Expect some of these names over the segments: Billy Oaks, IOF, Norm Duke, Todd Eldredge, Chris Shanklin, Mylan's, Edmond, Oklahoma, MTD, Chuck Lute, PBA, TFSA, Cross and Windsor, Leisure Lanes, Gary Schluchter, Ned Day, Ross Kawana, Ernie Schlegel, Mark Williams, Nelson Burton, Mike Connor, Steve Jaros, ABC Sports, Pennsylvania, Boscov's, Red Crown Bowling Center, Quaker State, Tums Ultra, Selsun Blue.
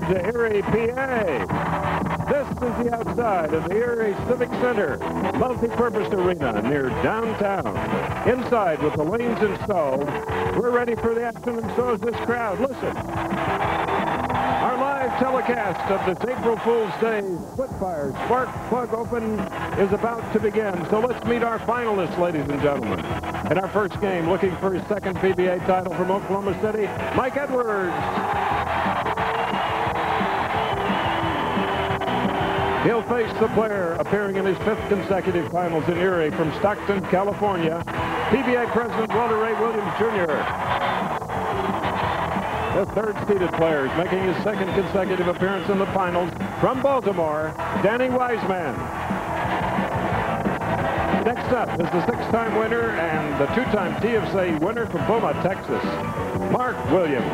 corner to Erie, PA. This is the outside of the Erie Civic Center multi-purpose arena near downtown. Inside with the lanes installed, we're ready for the action, and so is this crowd. Listen. Our live telecast of this April Fool's Day Splitfire Spark Plug Open is about to begin, so let's meet our finalists, ladies and gentlemen. In our first game, looking for his second PBA title from Oklahoma City, Mike Edwards. He'll face the player appearing in his fifth consecutive finals in Erie from Stockton, California, PBA President Walter Ray Williams, Jr. The third-seeded player is making his second consecutive appearance in the finals from Baltimore, Danny Wiseman. Next up is the six-time winner and the two-time TFSA winner from Beaumont, Texas, Mark Williams.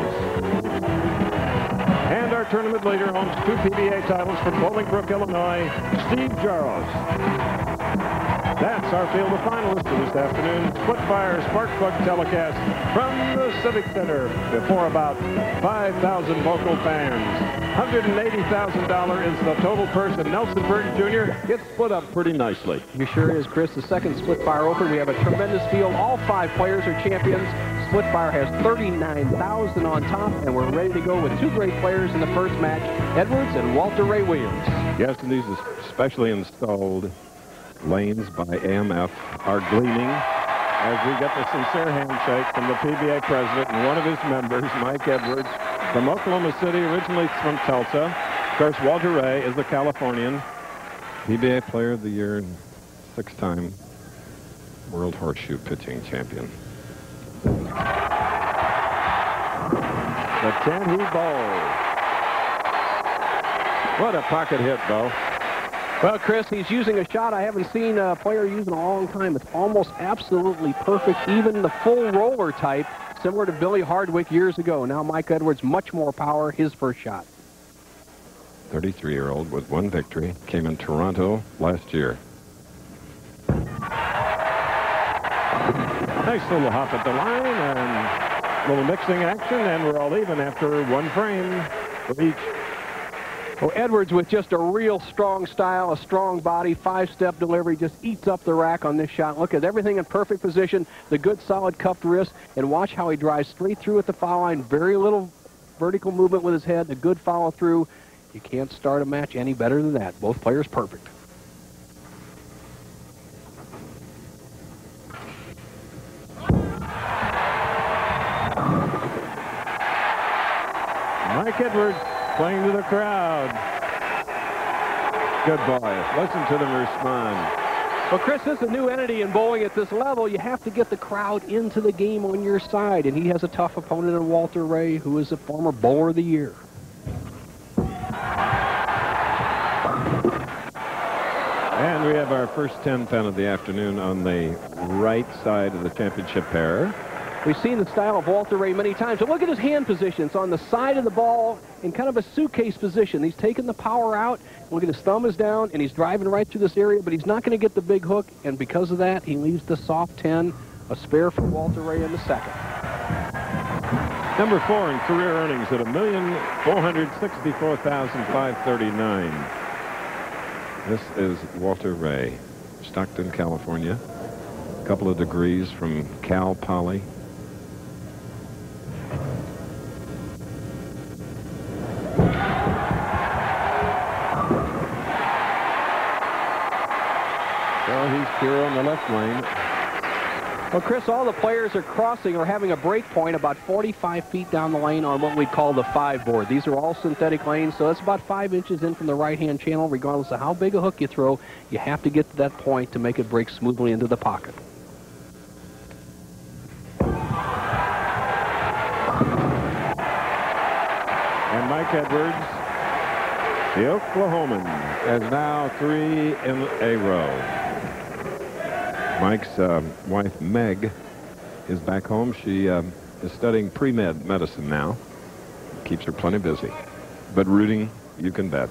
And our tournament leader owns two PBA titles from Bolingbrook, Illinois, Steve Jaros. That's our field of finalists for this afternoon's Splitfire Spark Plug telecast from the Civic Center before about 5,000 local fans. $180,000 is the total purse, and Nelson Burton Jr. gets split up pretty nicely. He sure is, Chris. The second Splitfire Open, we have a tremendous field. All five players are champions. Splitfire has 39,000 on top, and we're ready to go with two great players in the first match, Edwards and Walter Ray Williams. Yes, and these are specially installed lanes by AMF are gleaming as we get the sincere handshake from the PBA president and one of his members, Mike Edwards, from Oklahoma City, originally from Tulsa. Of course, Walter Ray is the Californian, PBA Player of the Year and six-time World Horseshoe Pitching Champion. But can he bowl? What a pocket hit, Bo. Well, Chris, he's using a shot I haven't seen a player use in a long time. It's almost absolutely perfect, even the full roller type, similar to Billy Hardwick years ago. Now Mike Edwards, much more power, his first shot. 33-year-old with one victory, came in Toronto last year. Nice little hop at the line and a little mixing action, and we're all even after one frame for each. Well, Edwards with just a real strong style, a strong body, five-step delivery, just eats up the rack on this shot. Look at everything in perfect position, the good solid cuffed wrist, and watch how he drives straight through at the foul line. Very little vertical movement with his head, a good follow through. You can't start a match any better than that. Both players perfect. Mike Edwards playing to the crowd. Good boy. Listen to them respond. Well, Chris, this is a new entity in bowling at this level. You have to get the crowd into the game on your side, and he has a tough opponent in Walter Ray, who is a former Bowler of the Year. And we have our first 10 pin of the afternoon on the right side of the championship pair. We've seen the style of Walter Ray many times, but look at his hand position. It's on the side of the ball in kind of a suitcase position. He's taking the power out. Look at his thumb is down, and he's driving right through this area, but he's not going to get the big hook, and because of that, he leaves the soft 10, a spare for Walter Ray in the second. Number four in career earnings at $1,464,539. This is Walter Ray, Stockton, California. A couple of degrees from Cal Poly. Here on the left lane. Well, Chris, all the players are crossing or having a break point about 45 feet down the lane on what we call the 5 board. These are all synthetic lanes, so that's about 5 inches in from the right-hand channel. Regardless of how big a hook you throw, you have to get to that point to make it break smoothly into the pocket. And Mike Edwards, the Oklahoman, has now 3 in a row. Mike's wife, Meg, is back home. She is studying pre-med medicine now. Keeps her plenty busy. But rooting, you can bet.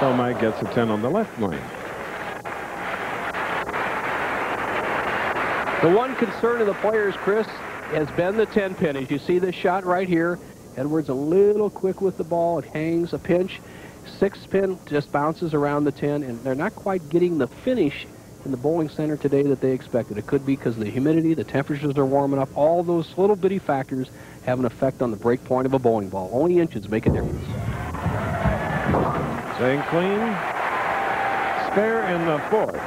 So Mike gets a 10 on the left lane. The one concern of the players, Chris, has been the 10 pin. As you see this shot right here, Edwards a little quick with the ball. It hangs a pinch. 6 pin just bounces around the 10, and they're not quite getting the finish in the bowling center today that they expected. It could be because of the humidity, the temperatures are warming up. All those little bitty factors have an effect on the break point of a bowling ball. Only inches make a difference. Staying clean. Spare in the fourth.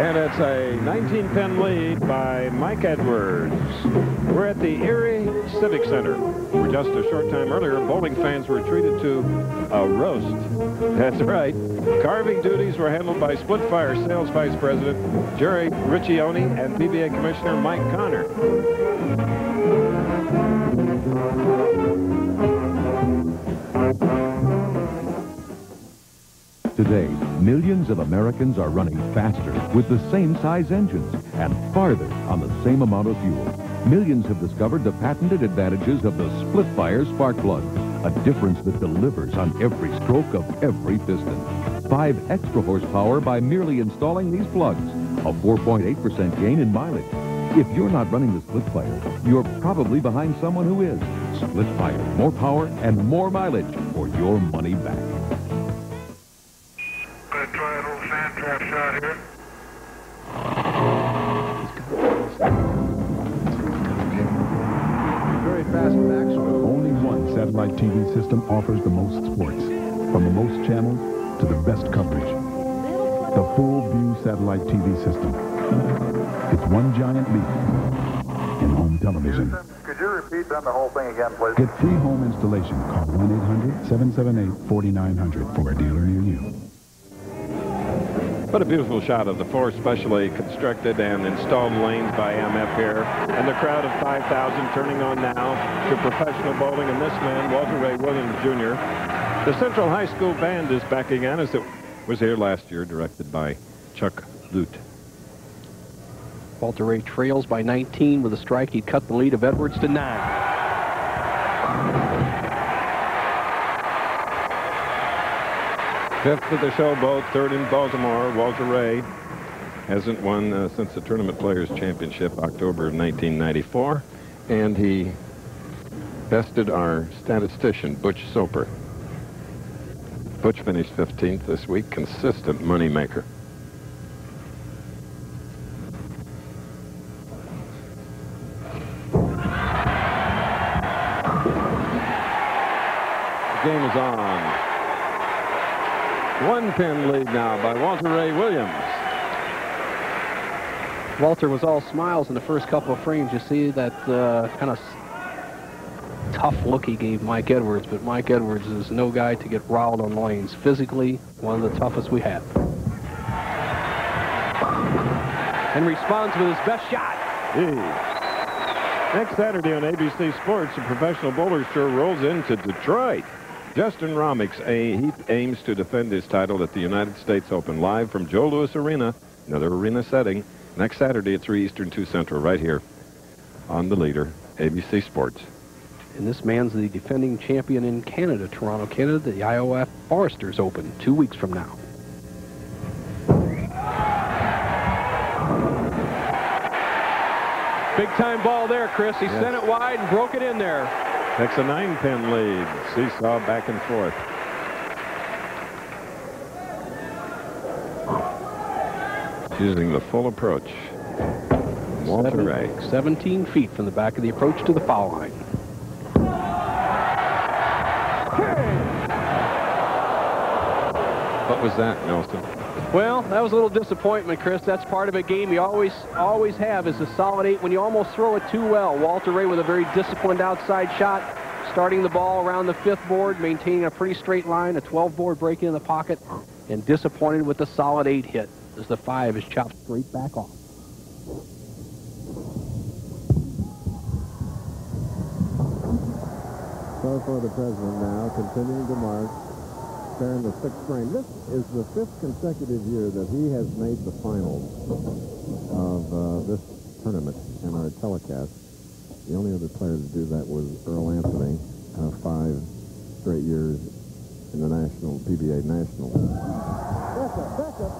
And it's a 19-pin lead by Mike Edwards. We're at the Erie Civic Center, where just a short time earlier, bowling fans were treated to a roast. That's right. Carving duties were handled by Splitfire Sales Vice President Jerry Riccioni and PBA Commissioner Mike Connor. Today, millions of Americans are running faster with the same size engines and farther on the same amount of fuel. Millions have discovered the patented advantages of the Splitfire spark plug, a difference that delivers on every stroke of every piston. 5 extra horsepower by merely installing these plugs, a 4.8% gain in mileage. If you're not running the Splitfire, you're probably behind someone who is. Splitfire, more power and more mileage for your money back. Gonna try an old sand trap shot here. Very fast in action. Only one satellite TV system offers the most sports, from the most channels to the best coverage. The Full View satellite TV system. It's one giant leap in home television. Houston, could you repeat on the whole thing again, please? Get free home installation. Call 1-800-778-4900 for a dealer near you. What a beautiful shot of the 4 specially constructed and installed lanes by AMF here. And the crowd of 5,000 turning on now to professional bowling. And this man, Walter Ray Williams, Jr. The Central High School Band is back again, as it was here last year, directed by Chuck Lute. Walter Ray trails by 19 with a strike. He cut the lead of Edwards to 9. Fifth at the Showboat, third in Baltimore. Walter Ray hasn't won since the Tournament Players Championship, October of 1994. And he bested our statistician, Butch Soper. Butch finished 15th this week, consistent moneymaker. The game is on. 1-pin lead now by Walter Ray Williams. Walter was all smiles in the first couple of frames. You see that kind of tough look he gave Mike Edwards, but Mike Edwards is no guy to get riled on lanes. Physically, one of the toughest we have. And responds with his best shot. Next Saturday on ABC Sports, the Professional Bowlers Tour rolls into Detroit. Justin Romick's he aims to defend his title at the United States Open, live from Joe Louis Arena, another arena setting, next Saturday at 3 Eastern, 2 Central, right here on The Leader, ABC Sports. And this man's the defending champion in Canada, Toronto, Canada, the IOF Foresters Open, 2 weeks from now. Big-time ball there, Chris. He sent it wide and broke it in there. That's a 9-pin lead. Seesaw back and forth. Using the full approach. Walter Ray. 17 feet from the back of the approach to the foul line. What was that, Nelson? Well, that was a little disappointment, Chris. That's part of a game you always have, is a solid 8 when you almost throw it too well. Walter Ray with a very disciplined outside shot, starting the ball around the 5th board, maintaining a pretty straight line, a 12-board break in the pocket, and disappointed with the solid 8 hit as the 5 is chopped straight back off. So for the president now, continuing to march. In the 6th frame. This is the 5th consecutive year that he has made the finals of this tournament in our telecast. The only other player to do that was Earl Anthony, 5 straight years in the national PBA National. Back up.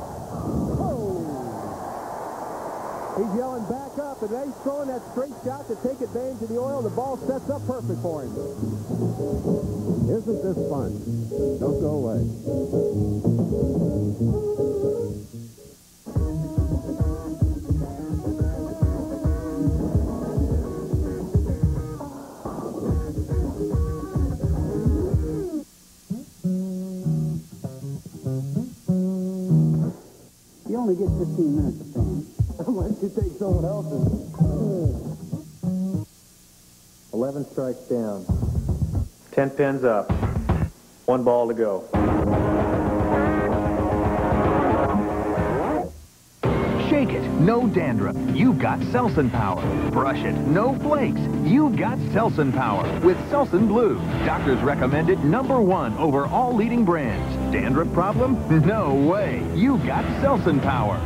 Oh! He's yelling back up, and he's throwing that straight shot to take advantage of the oil. The ball sets up perfect for him. Isn't this fun? Don't go away. We get 15 minutes of fame. Unless you take someone else's. 11 strikes down. 10 pins up. 1 ball to go. Shake it. No dandruff. You've got Selsun Power. Brush it. No flakes. You've got Selsun Power with Selsun Blue. Doctors recommend it #1 over all leading brands. Dandruff problem? No way. You've got Selsun Power.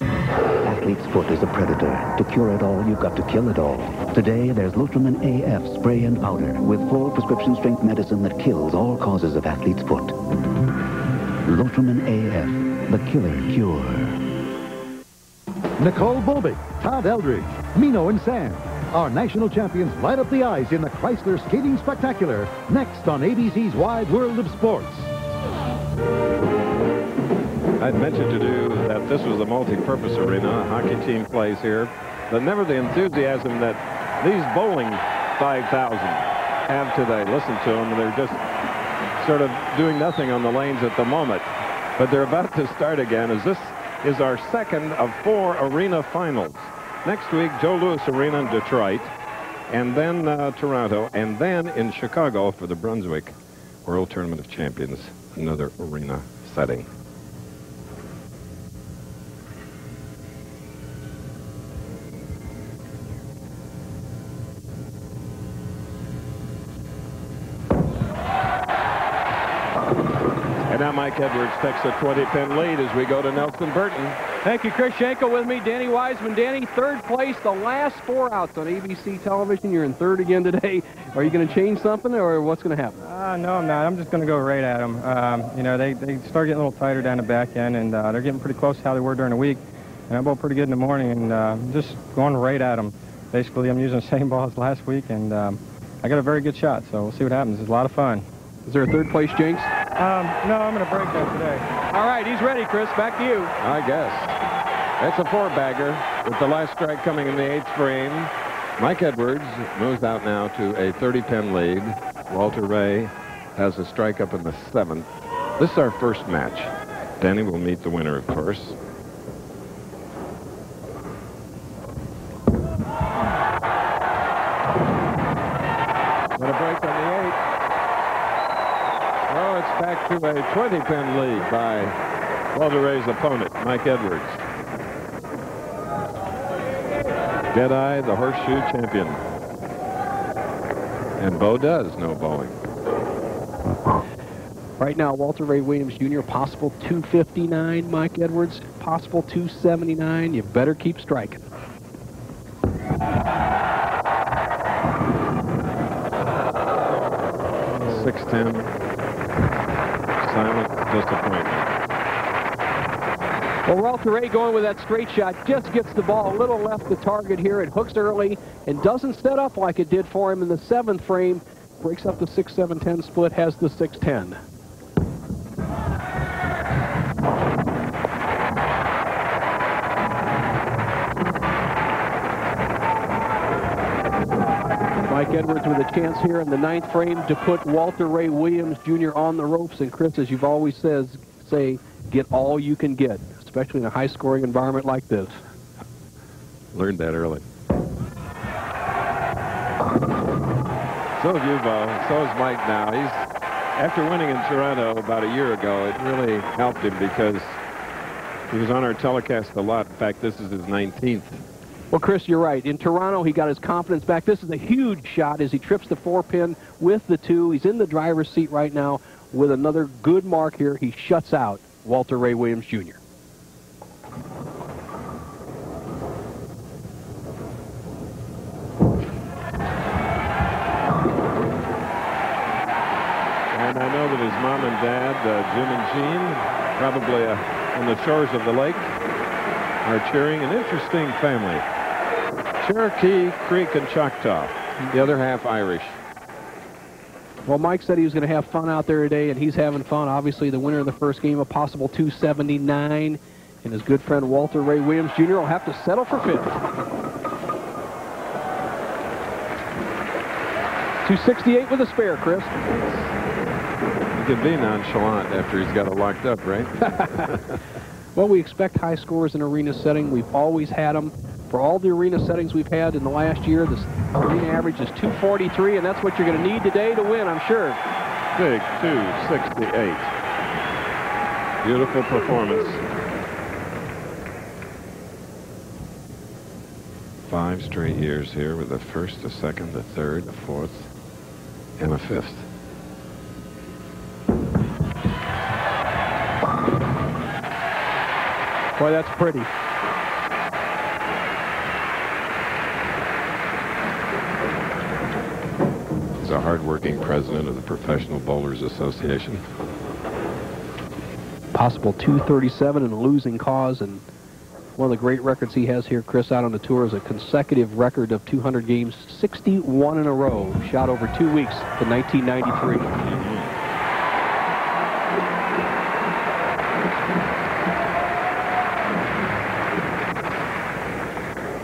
Athlete's foot is a predator. To cure it all, you've got to kill it all. Today, there's Lotrimin AF spray and powder with full prescription strength medicine that kills all causes of athlete's foot. Lotrimin AF, the killer cure. Nicole Bobek, Todd Eldredge, Mino and Sam. Our national champions light up the eyes in the Chrysler Skating Spectacular, next on ABC's Wide World of Sports. I'd mentioned to you that this was a multi-purpose arena. A hockey team plays here, but never the enthusiasm that these bowling 5,000 have today. Listen to them. They're just sort of doing nothing on the lanes at the moment, but they're about to start again. Is this is our second of 4 arena finals. Next week, Joe Louis Arena in Detroit, and then Toronto, and then in Chicago for the Brunswick World Tournament of Champions, another arena setting. Mike Edwards takes a 20-pin lead as we go to Nelson Burton. Thank you, Chris Schenkel, with me, Danny Wiseman. Danny, third place, the last 4 outs on ABC television. You're in third again today. Are you going to change something, or what's going to happen? No, I'm not. I'm just going to go right at them. You know, they start getting a little tighter down the back end, and they're getting pretty close to how they were during the week. And I bowled pretty good in the morning, and just going right at them. Basically, I'm using the same ball as last week, and I got a very good shot, so we'll see what happens. It's a lot of fun. Is there a third place jinx? No, I'm going to break that today. All right, he's ready, Chris. Back to you. I guess. That's a 4-bagger with the last strike coming in the 8th frame. Mike Edwards moves out now to a 30-pin lead. Walter Ray has a strike up in the 7th. This is our first match. Danny will meet the winner, of course. Back to a 20-pin lead by Walter Ray's opponent, Mike Edwards. Deadeye, the horseshoe champion. And Bo does no bowling. Right now, Walter Ray Williams, Jr., possible 259. Mike Edwards, possible 279. You better keep striking. $6.10. Silent disappointment. Well, Walter Ray going with that straight shot, just gets the ball a little left the target here. It hooks early and doesn't set up like it did for him in the 7th frame. Breaks up the 6-7-10 split, has the 6-10. Edwards with a chance here in the 9th frame to put Walter Ray Williams Jr. on the ropes. And Chris, as you've always say, get all you can get, especially in a high-scoring environment like this. Learned that early. So have you, Bo. So is Mike now. He's, after winning in Toronto about a year ago, it really helped him because he was on our telecast a lot. In fact, this is his 19th. Well, Chris, you're right. In Toronto, he got his confidence back. This is a huge shot as he trips the 4-pin with the 2. He's in the driver's seat right now with another good mark here. He shuts out Walter Ray Williams, Jr. And I know that his mom and dad, Jim and Jean, probably on the shores of the lake, are cheering. An interesting family. Cherokee, Creek, and Choctaw. The other half Irish. Well, Mike said he was going to have fun out there today, and he's having fun. Obviously, the winner of the first game, a possible 279. And his good friend Walter Ray Williams, Jr. will have to settle for fifth. 268 with a spare, Chris. He can be nonchalant after he's got it locked up, right? Well, we expect high scores in arena setting. We've always had them. For all the arena settings we've had in the last year, this arena average is 243, and that's what you're going to need today to win, I'm sure. Big 268. Beautiful performance. 5 straight years here with a first, a second, a third, a fourth, and a fifth. Boy, that's pretty. He's a hard-working president of the Professional Bowlers Association. Possible 237 and losing cause, and one of the great records he has here, Chris, out on the tour is a consecutive record of 200 games, 61 in a row, shot over 2 weeks to 1993.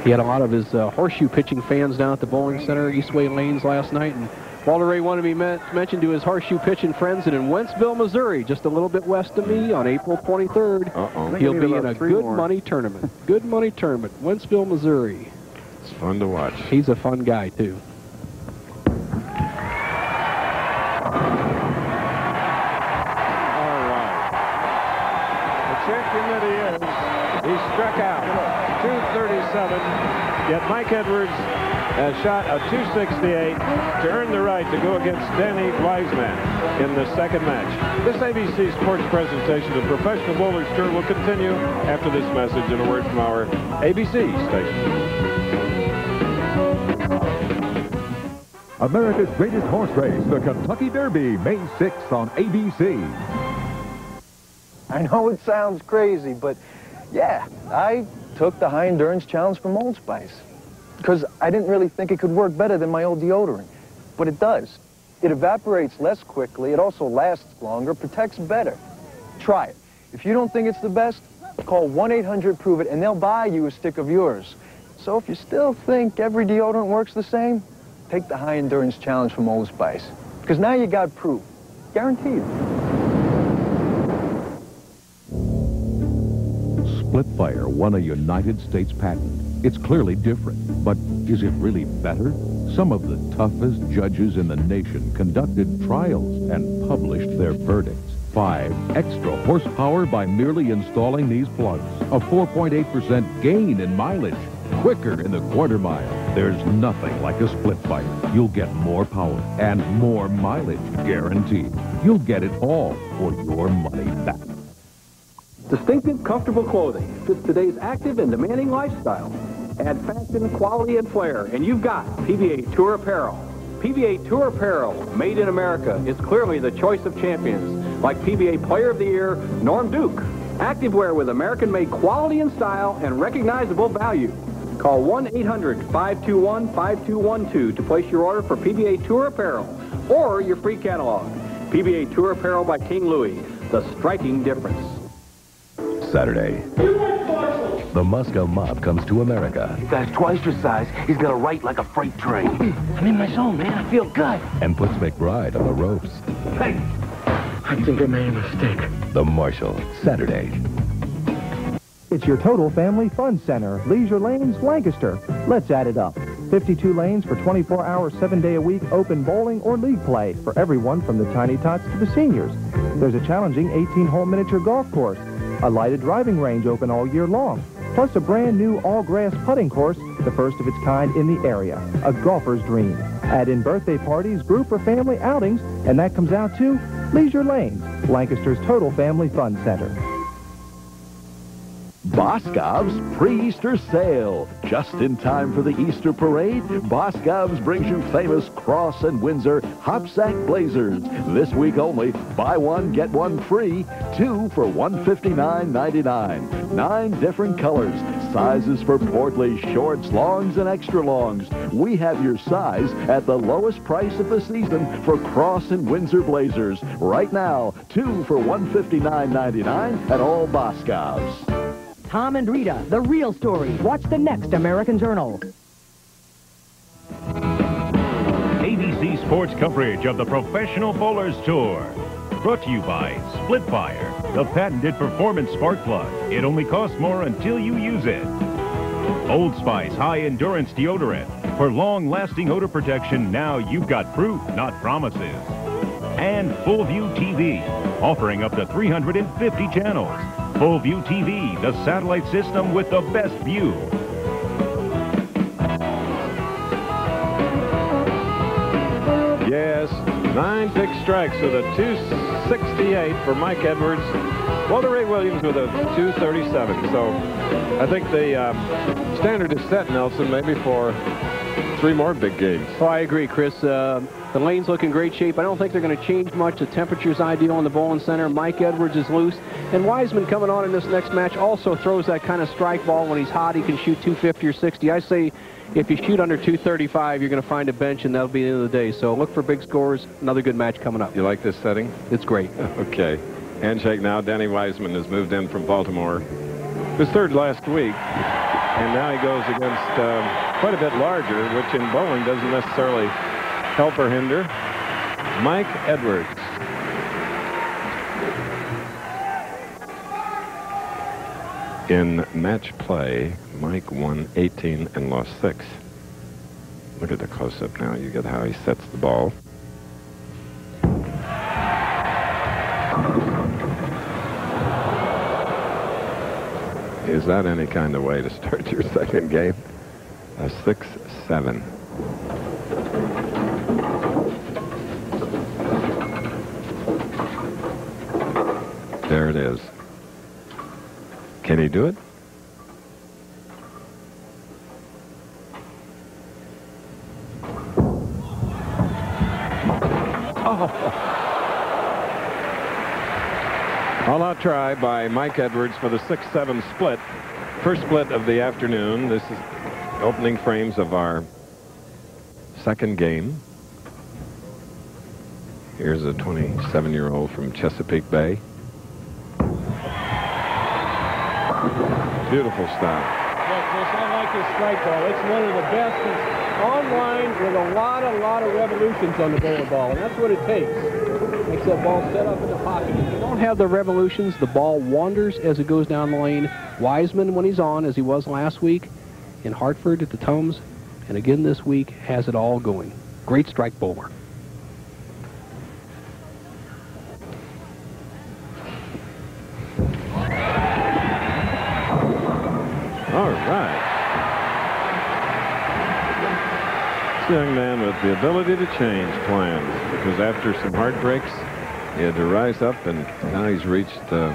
He had a lot of his horseshoe pitching fans down at the bowling center, Eastway Lanes, last night, and Walter Ray wanted to be mentioned to his horseshoe pitching friends, and in Wentzville, Missouri, just a little bit west of me, on April 23rd, he'll be in a good money tournament. Good money tournament, Wentzville, Missouri. It's fun to watch. He's a fun guy, too. All right. The champion that he is, he struck out 237, yet Mike Edwards has shot a 268 to earn the right to go against Danny Wiseman in the second match. This ABC Sports presentation of Professional Bowlers Tour will continue after this message and a word from our ABC station. America's greatest horse race, the Kentucky Derby, May 6th on ABC. I know it sounds crazy, but yeah, I took the high endurance challenge from Old Spice, because I didn't really think it could work better than my old deodorant. But it does. It evaporates less quickly, it also lasts longer, protects better. Try it. If you don't think it's the best, call 1-800-PROVE-IT and they'll buy you a stick of yours. So if you still think every deodorant works the same, take the high endurance challenge from Old Spice. Because now you got proof. Guaranteed. Splitfire won a United States patent. It's clearly different, but is it really better? Some of the toughest judges in the nation conducted trials and published their verdicts. 5 extra horsepower by merely installing these plugs. A 4.8% gain in mileage. Quicker in the quarter mile. There's nothing like a Splitfire. You'll get more power and more mileage, guaranteed. You'll get it all for your money back. Distinctive, comfortable clothing fits today's active and demanding lifestyle. Add fashion, quality, and flair, and you've got PBA Tour Apparel. PBA Tour Apparel, made in America, is clearly the choice of champions, like PBA Player of the Year, Norm Duke. Activewear with American-made quality and style and recognizable value. Call 1-800-521-5212 to place your order for PBA Tour Apparel or your free catalog. PBA Tour Apparel by King Louis, the striking difference. Saturday, the Moscow mob comes to America. The guy's twice your size. He's gonna write like a freight train. I'm in my zone, man. I feel good. And puts McBride on the ropes. Hey, I think I made a mistake. The Marshal, Saturday. It's your Total Family Fun Center, Leisure Lanes, Lancaster. Let's add it up. 52 lanes for 24-hour, 7-day-a-week open bowling or league play for everyone from the tiny tots to the seniors. There's a challenging 18-hole miniature golf course, a lighted driving range open all year long, plus a brand new all-grass putting course, the first of its kind in the area, a golfer's dream. Add in birthday parties, group or family outings, and that comes out to Leisure Lanes, Lancaster's Total Family Fun Center. Boscov's pre-Easter sale. Just in time for the Easter parade, Boscov's brings you famous Cross and Windsor hopsack blazers. This week only, buy one, get one free. Two for $159.99. 9 different colors. Sizes for portly, shorts, longs, and extra longs. We have your size at the lowest price of the season for Cross and Windsor blazers. Right now, 2 for $159.99 at all Boscov's. Tom and Rita, the real story. Watch the next American Journal. ABC Sports coverage of the Professional Bowlers Tour. Brought to you by Splitfire, the patented performance spark plug. It only costs more until you use it. Old Spice High Endurance Deodorant. For long-lasting odor protection, now you've got proof, not promises. And Full View TV, offering up to 350 channels. Full View TV, the satellite system with the best view. Yes, 9 pick strikes with a 268 for Mike Edwards. Walter Ray Williams with a 237. So I think the standard is set, Nelson, maybe for 3 more big games. Oh, I agree, Chris. The lanes look in great shape. I don't think they're going to change much. The temperature's ideal in the bowling center. Mike Edwards is loose. And Wiseman coming on in this next match also throws that kind of strike ball. When he's hot, he can shoot 250 or 60. I say if you shoot under 235, you're going to find a bench, and that'll be the end of the day. So look for big scores. Another good match coming up. You like this setting? It's great. Okay. Handshake now. Danny Wiseman has moved in from Baltimore. He was third last week. And now he goes against quite a bit larger, which in bowling doesn't necessarily help or hinder. Mike Edwards. In match play, Mike won 18 and lost 6. Look at the close-up now. You get how he sets the ball. Is that any kind of way to start your second game? A 6-7. There it is. Can he do it? Oh. All-out try by Mike Edwards for the 6-7 split. First split of the afternoon. This is opening frames of our second game. Here's a 27-year-old from Chesapeake Bay. Beautiful stop. Yes, Chris, I like this strike ball. It's one of the best. It's online with a lot of revolutions on the bowling ball, and that's what it takes. Makes that ball set up in the pocket. If you don't have the revolutions, the ball wanders as it goes down the lane. Wiseman, when he's on, as he was last week in Hartford at the Tums, and again this week, has it all going. Great strike bowler. Young man with the ability to change plans, because after some heartbreaks he had to rise up, and now he's reached the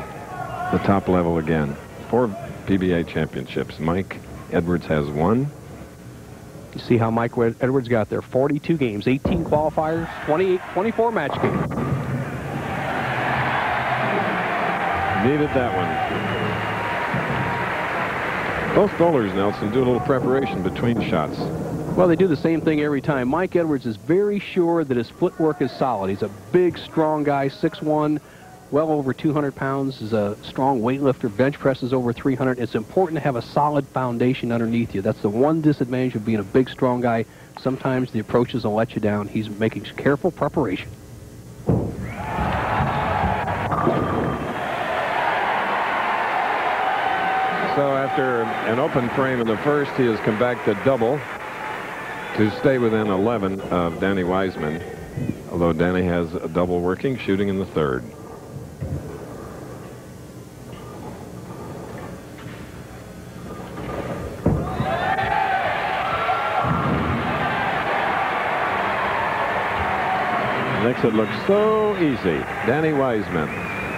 top level again. 4 PBA championships. Mike Edwards has won. You see how Mike Edwards got there. 42 games, 18 qualifiers, 24 match games. Needed that one. Both bowlers, Nelson, do a little preparation between shots. Well, they do the same thing every time. Mike Edwards is very sure that his footwork is solid. He's a big, strong guy, 6'1", well over 200 pounds, is a strong weightlifter, bench presses over 300. It's important to have a solid foundation underneath you. That's the one disadvantage of being a big, strong guy. Sometimes the approaches will let you down. He's making careful preparation. So after an open frame in the first, he has come back to double to stay within 11 of Danny Wiseman, although Danny has a double working, shooting in the third. Makes it look so easy. Danny Wiseman.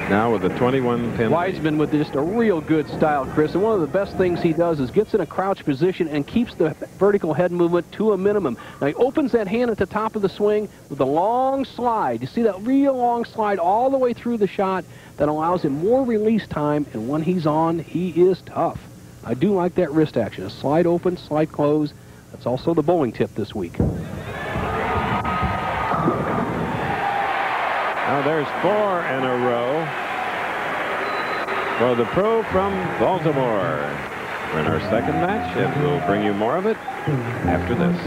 Now with a 21-pin. Wiseman with just a real good style, Chris. And one of the best things he does is gets in a crouch position and keeps the vertical head movement to a minimum. Now he opens that hand at the top of the swing with a long slide. You see that real long slide all the way through the shot that allows him more release time. And when he's on, he is tough. I do like that wrist action. A slide open, slide close. That's also the bowling tip this week. Now there's four in a row for the pro from Baltimore. We're in our second match, and we'll bring you more of it after this.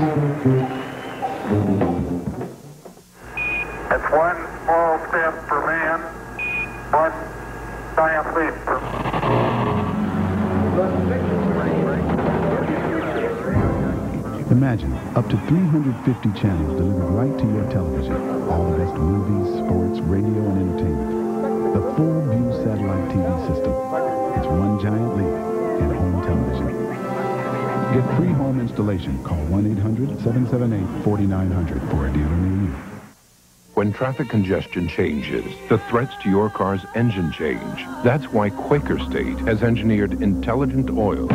It's one small step for man, one giant leap for man. Imagine up to 350 channels delivered right to your television. All the best movies, sports, radio, and entertainment. The Full View satellite TV system. It's one giant leap in home television. Get free home installation. Call 1-800-778-4900 for a dealer near you. When traffic congestion changes, the threats to your car's engine change. That's why Quaker State has engineered intelligent oil.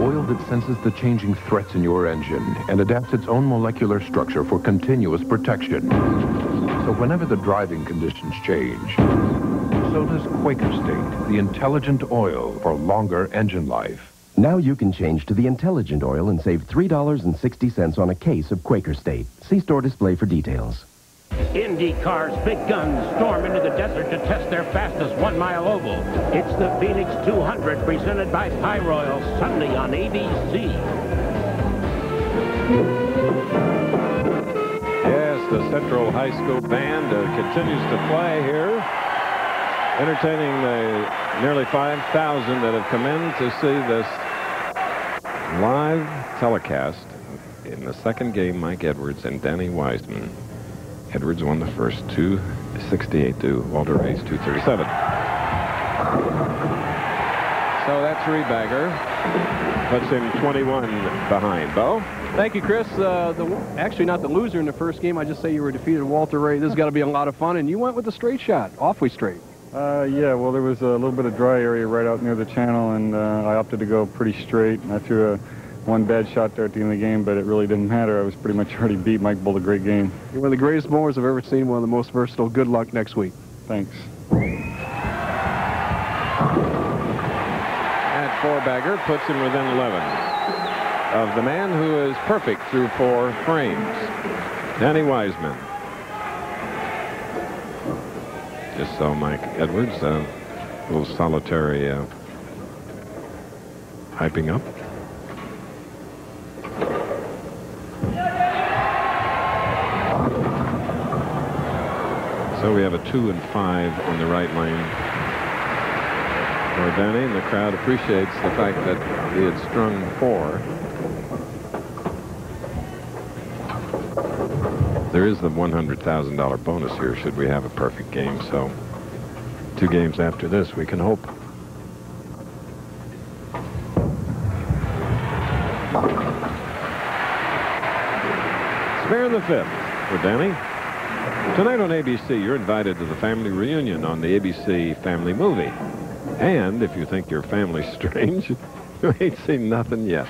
Oil that senses the changing threats in your engine and adapts its own molecular structure for continuous protection. So whenever the driving conditions change, so does Quaker State, the intelligent oil for longer engine life. Now you can change to the intelligent oil and save $3.60 on a case of Quaker State. See store display for details. Indy Car's big guns storm into the desert to test their fastest one-mile oval. It's the Phoenix 200 presented by Pyroil Sunday on ABC. Yes, the Central High School Band continues to play here, entertaining the nearly 5,000 that have come in to see this live telecast in the second game. Mike Edwards and Danny Wiseman. Edwards won the first 268 to Walter Ray's 237. So that's Rebagger. Puts him 21 behind. Bo? Thank you, Chris. Actually, not the loser in the first game. I just say you were defeated, Walter Ray. This has got to be a lot of fun, and you went with a straight shot, awfully straight. Yeah, well, there was a little bit of dry area right out near the channel, and I opted to go pretty straight. I threw a one bad shot there at the end of the game, but it really didn't matter. I was pretty much already beat. Mike bowled a great game. You're one of the greatest bowlers I've ever seen, one of the most versatile. Good luck next week. Thanks. That four-bagger puts him within 11 of the man who is perfect through four frames. Danny Wiseman. Just saw Mike Edwards, a little solitary hyping up. So we have a 2 and 5 on the right lane for Danny, and the crowd appreciates the fact that he had strung four. There is the $100,000 bonus here should we have a perfect game, so 2 games after this we can hope. Spare in the fifth for Danny. Tonight on ABC, you're invited to the family reunion on the ABC Family Movie. And if you think your family's strange, you ain't seen nothing yet.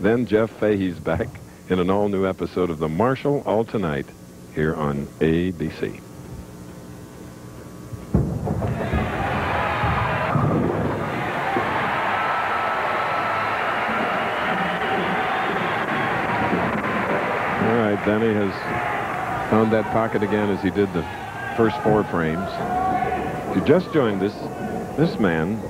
Then Jeff Fahey's back in an all-new episode of The Marshall, all tonight here on ABC. All right, Danny has found that pocket again as he did the first 4 frames. If you just joined us, this man,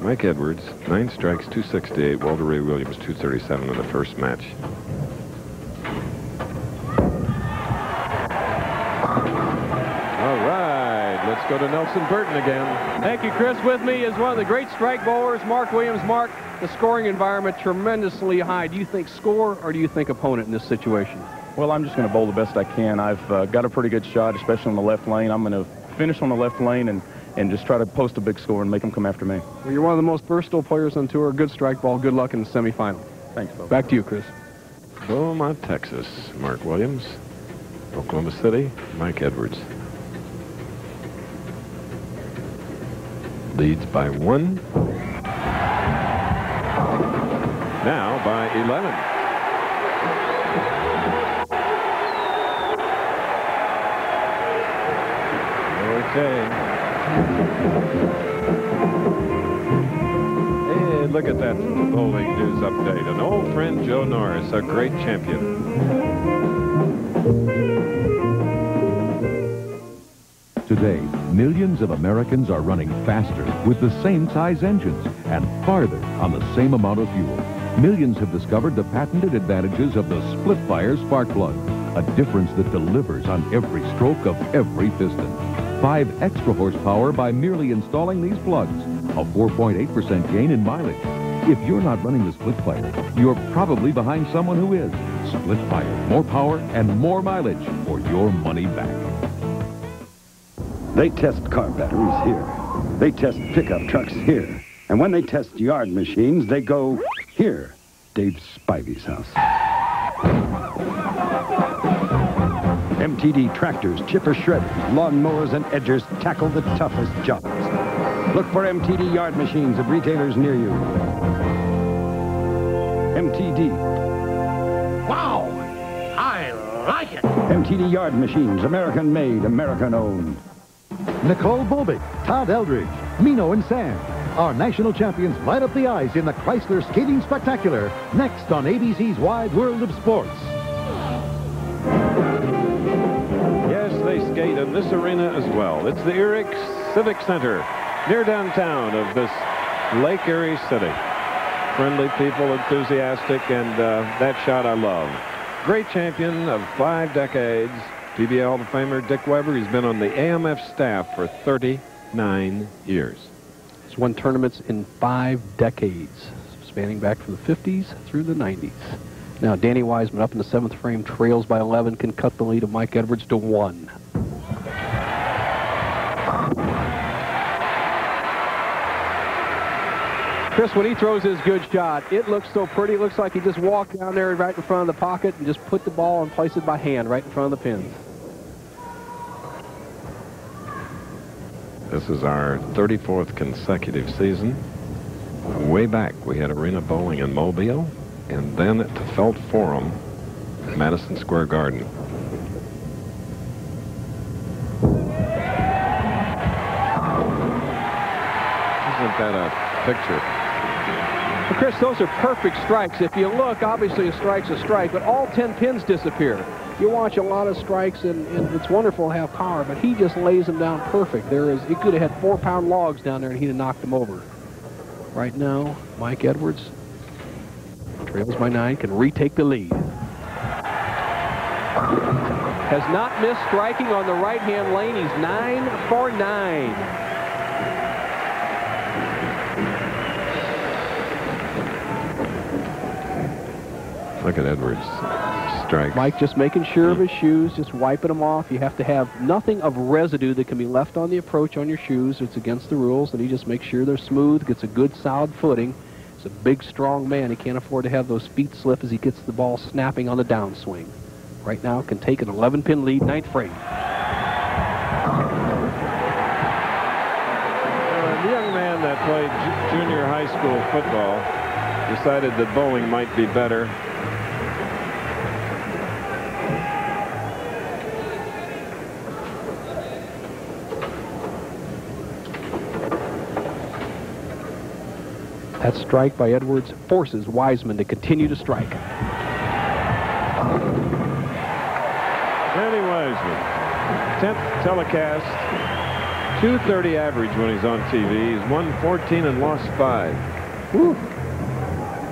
Mike Edwards, 9 strikes, 268, Walter Ray Williams, 237 in the first match. All right, let's go to Nelson Burton again. Thank you, Chris. With me is one of the great strike bowlers, Mark Williams. Mark, the scoring environment tremendously high. Do you think score or do you think opponent in this situation? Well, I'm just going to bowl the best I can. I've got a pretty good shot, especially on the left lane. I'm going to finish on the left lane and just try to post a big score and make them come after me. Well, you're one of the most versatile players on tour. Good strike ball. Good luck in the semifinal. Thanks, Bob. Back to you, Chris. Beaumont, Texas. Mark Williams, Oklahoma City. Mike Edwards. leads by 1. Now by 11. And look at that bowling news update. An old friend, Joe Norris, a great champion. Today, millions of Americans are running faster with the same size engines and farther on the same amount of fuel. Millions have discovered the patented advantages of the Splitfire spark plug, a difference that delivers on every stroke of every piston. 5 extra horsepower by merely installing these plugs, a 4.8% gain in mileage. If you're not running the Splitfire, you're probably behind someone who is. Splitfire, more power and more mileage for your money back. They test car batteries here. They test pickup trucks here. And when they test yard machines, they go here, Dave Spivey's house. MTD tractors, chipper shredders, lawn mowers, and edgers tackle the toughest jobs. Look for MTD yard machines at retailers near you. MTD. Wow! I like it! MTD yard machines, American-made, American-owned. Nicole Bobek, Todd Eldredge, Mino and Sam. Our national champions light up the eyes in the Chrysler Skating Spectacular, next on ABC's Wide World of Sports. They skate in this arena as well. It's the Erie Civic Center, near downtown of this Lake Erie city. Friendly people, enthusiastic, and that shot I love. Great champion of 5 decades, PBA Hall of Famer Dick Weber. He's been on the AMF staff for 39 years. He's won tournaments in 5 decades, spanning back from the 50s through the 90s. Now, Danny Wiseman up in the 7th frame, trails by 11, can cut the lead of Mike Edwards to 1. Chris, when he throws his good shot, it looks so pretty. It looks like he just walked down there right in front of the pocket and just put the ball and place it by hand right in front of the pins. This is our 34th consecutive season. Way back, we had arena bowling in Mobile, and then at the Felt Forum at Madison Square Garden. Isn't that a picture? Well, Chris, those are perfect strikes. If you look, obviously a strike's a strike, but all 10 pins disappear. You watch a lot of strikes, and it's wonderful to have power, but he just lays them down perfect. He could have had 4-pound logs down there, and he'd have knocked them over. Right now, Mike Edwards trails by 9, can retake the lead. Has not missed striking on the right-hand lane. He's 9 for 9. Look at Edwards strike. Mike just making sure of his shoes, just wiping them off. You have to have nothing of residue that can be left on the approach on your shoes. It's against the rules, and he just makes sure they're smooth, gets a good, solid footing. A big, strong man. He can't afford to have those feet slip as he gets the ball snapping on the downswing. Right now, can take an 11-pin lead, 9th frame. A young man that played junior high school football decided that bowling might be better. That strike by Edwards forces Wiseman to continue to strike. Danny Wiseman, 10th telecast, 230 average when he's on TV. He's won 14 and lost 5. Woo.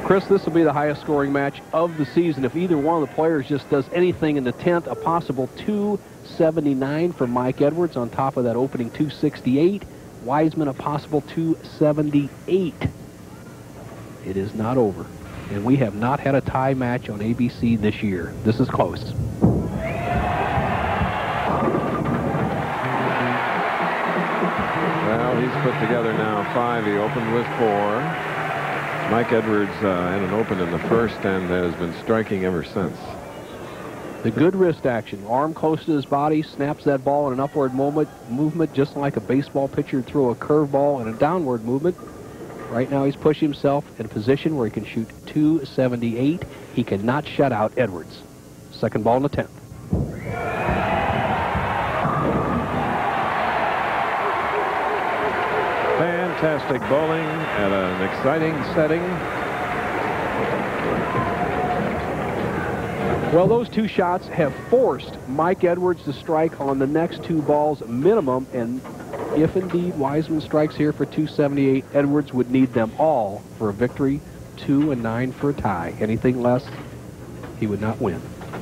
Chris, this will be the highest scoring match of the season. If either one of the players just does anything in the 10th, a possible 279 for Mike Edwards on top of that opening 268. Wiseman, a possible 278. It is not over, and we have not had a tie match on ABC this year. This is close. Well, he's put together now 5. He opened with 4. Mike Edwards had an open in the 1st and has been striking ever since. The good wrist action, arm close to his body, snaps that ball in an upward movement just like a baseball pitcher threw a curveball in a downward movement. Right now he's pushed himself in a position where he can shoot 278. He cannot shut out Edwards. Second ball in the 10th. Fantastic bowling and an exciting setting. Well, those two shots have forced Mike Edwards to strike on the next two balls minimum, and if indeed Wiseman strikes here for 278, Edwards would need them all for a victory, 2 and 9 for a tie. Anything less, he would not win. Talk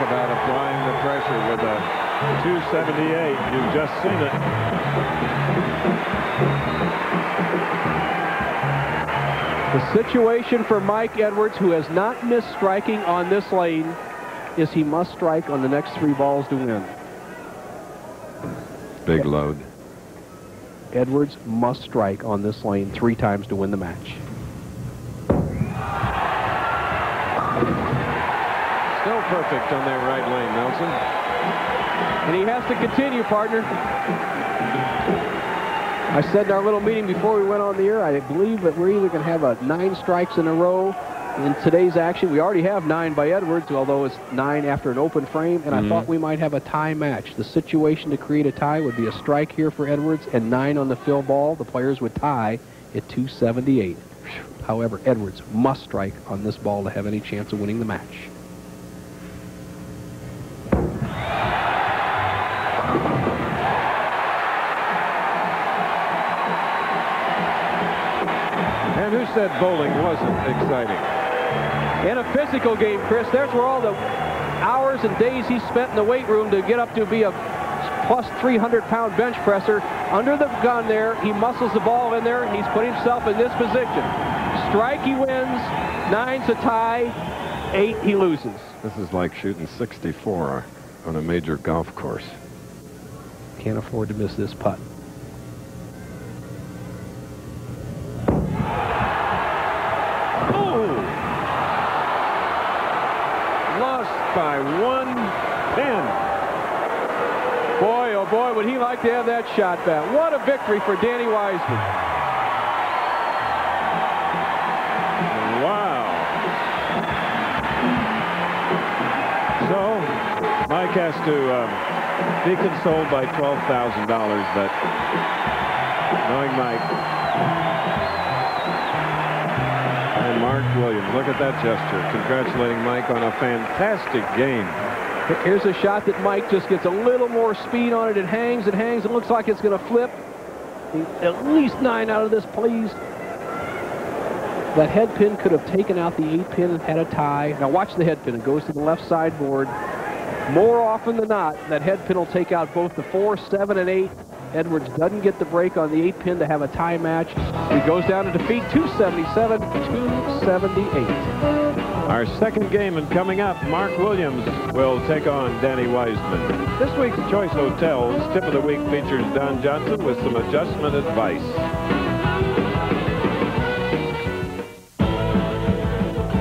about applying the pressure with a 278. You've just seen it. The situation for Mike Edwards, who has not missed striking on this lane, is he must strike on the next three balls to win. Big load. Edwards must strike on this lane 3 times to win the match. Still perfect on that right lane, Nelson. And he has to continue, partner. I said in our little meeting before we went on the air, I believe that we're either going to have 9 strikes in a row in today's action. We already have 9 by Edwards, although it's 9 after an open frame, and I thought we might have a tie match. The situation to create a tie would be a strike here for Edwards and 9 on the fill ball. The players would tie at 278. However, Edwards must strike on this ball to have any chance of winning the match. Who said bowling wasn't exciting? In a physical game, Chris, there's where all the hours and days he spent in the weight room to get up to be a plus 300-pound bench presser. Under the gun there, he muscles the ball in there, and he's put himself in this position. Strike, he wins. 9's a tie. 8, he loses. This is like shooting 64 on a major golf course. Can't afford to miss this putt. By 1 pin. Boy, oh boy, would he like to have that shot back. What a victory for Danny Wiseman. Wow. So, Mike has to be consoled by $12,000, but knowing Mike and Mark Williams, look at that gesture, congratulating Mike on a fantastic game. Here's a shot that Mike just gets a little more speed on it. It hangs, it looks like it's going to flip. At least 9 out of this, please. That head pin could have taken out the 8 pin and had a tie. Now watch the head pin, it goes to the left sideboard. More often than not, that head pin will take out both the 4, 7, and 8. Edwards doesn't get the break on the 8 pin to have a tie match. He goes down to defeat 277, 278. Our second game, and coming up, Mark Williams will take on Danny Wiseman. This week's Choice Hotels Tip of the Week features Don Johnson with some adjustment advice.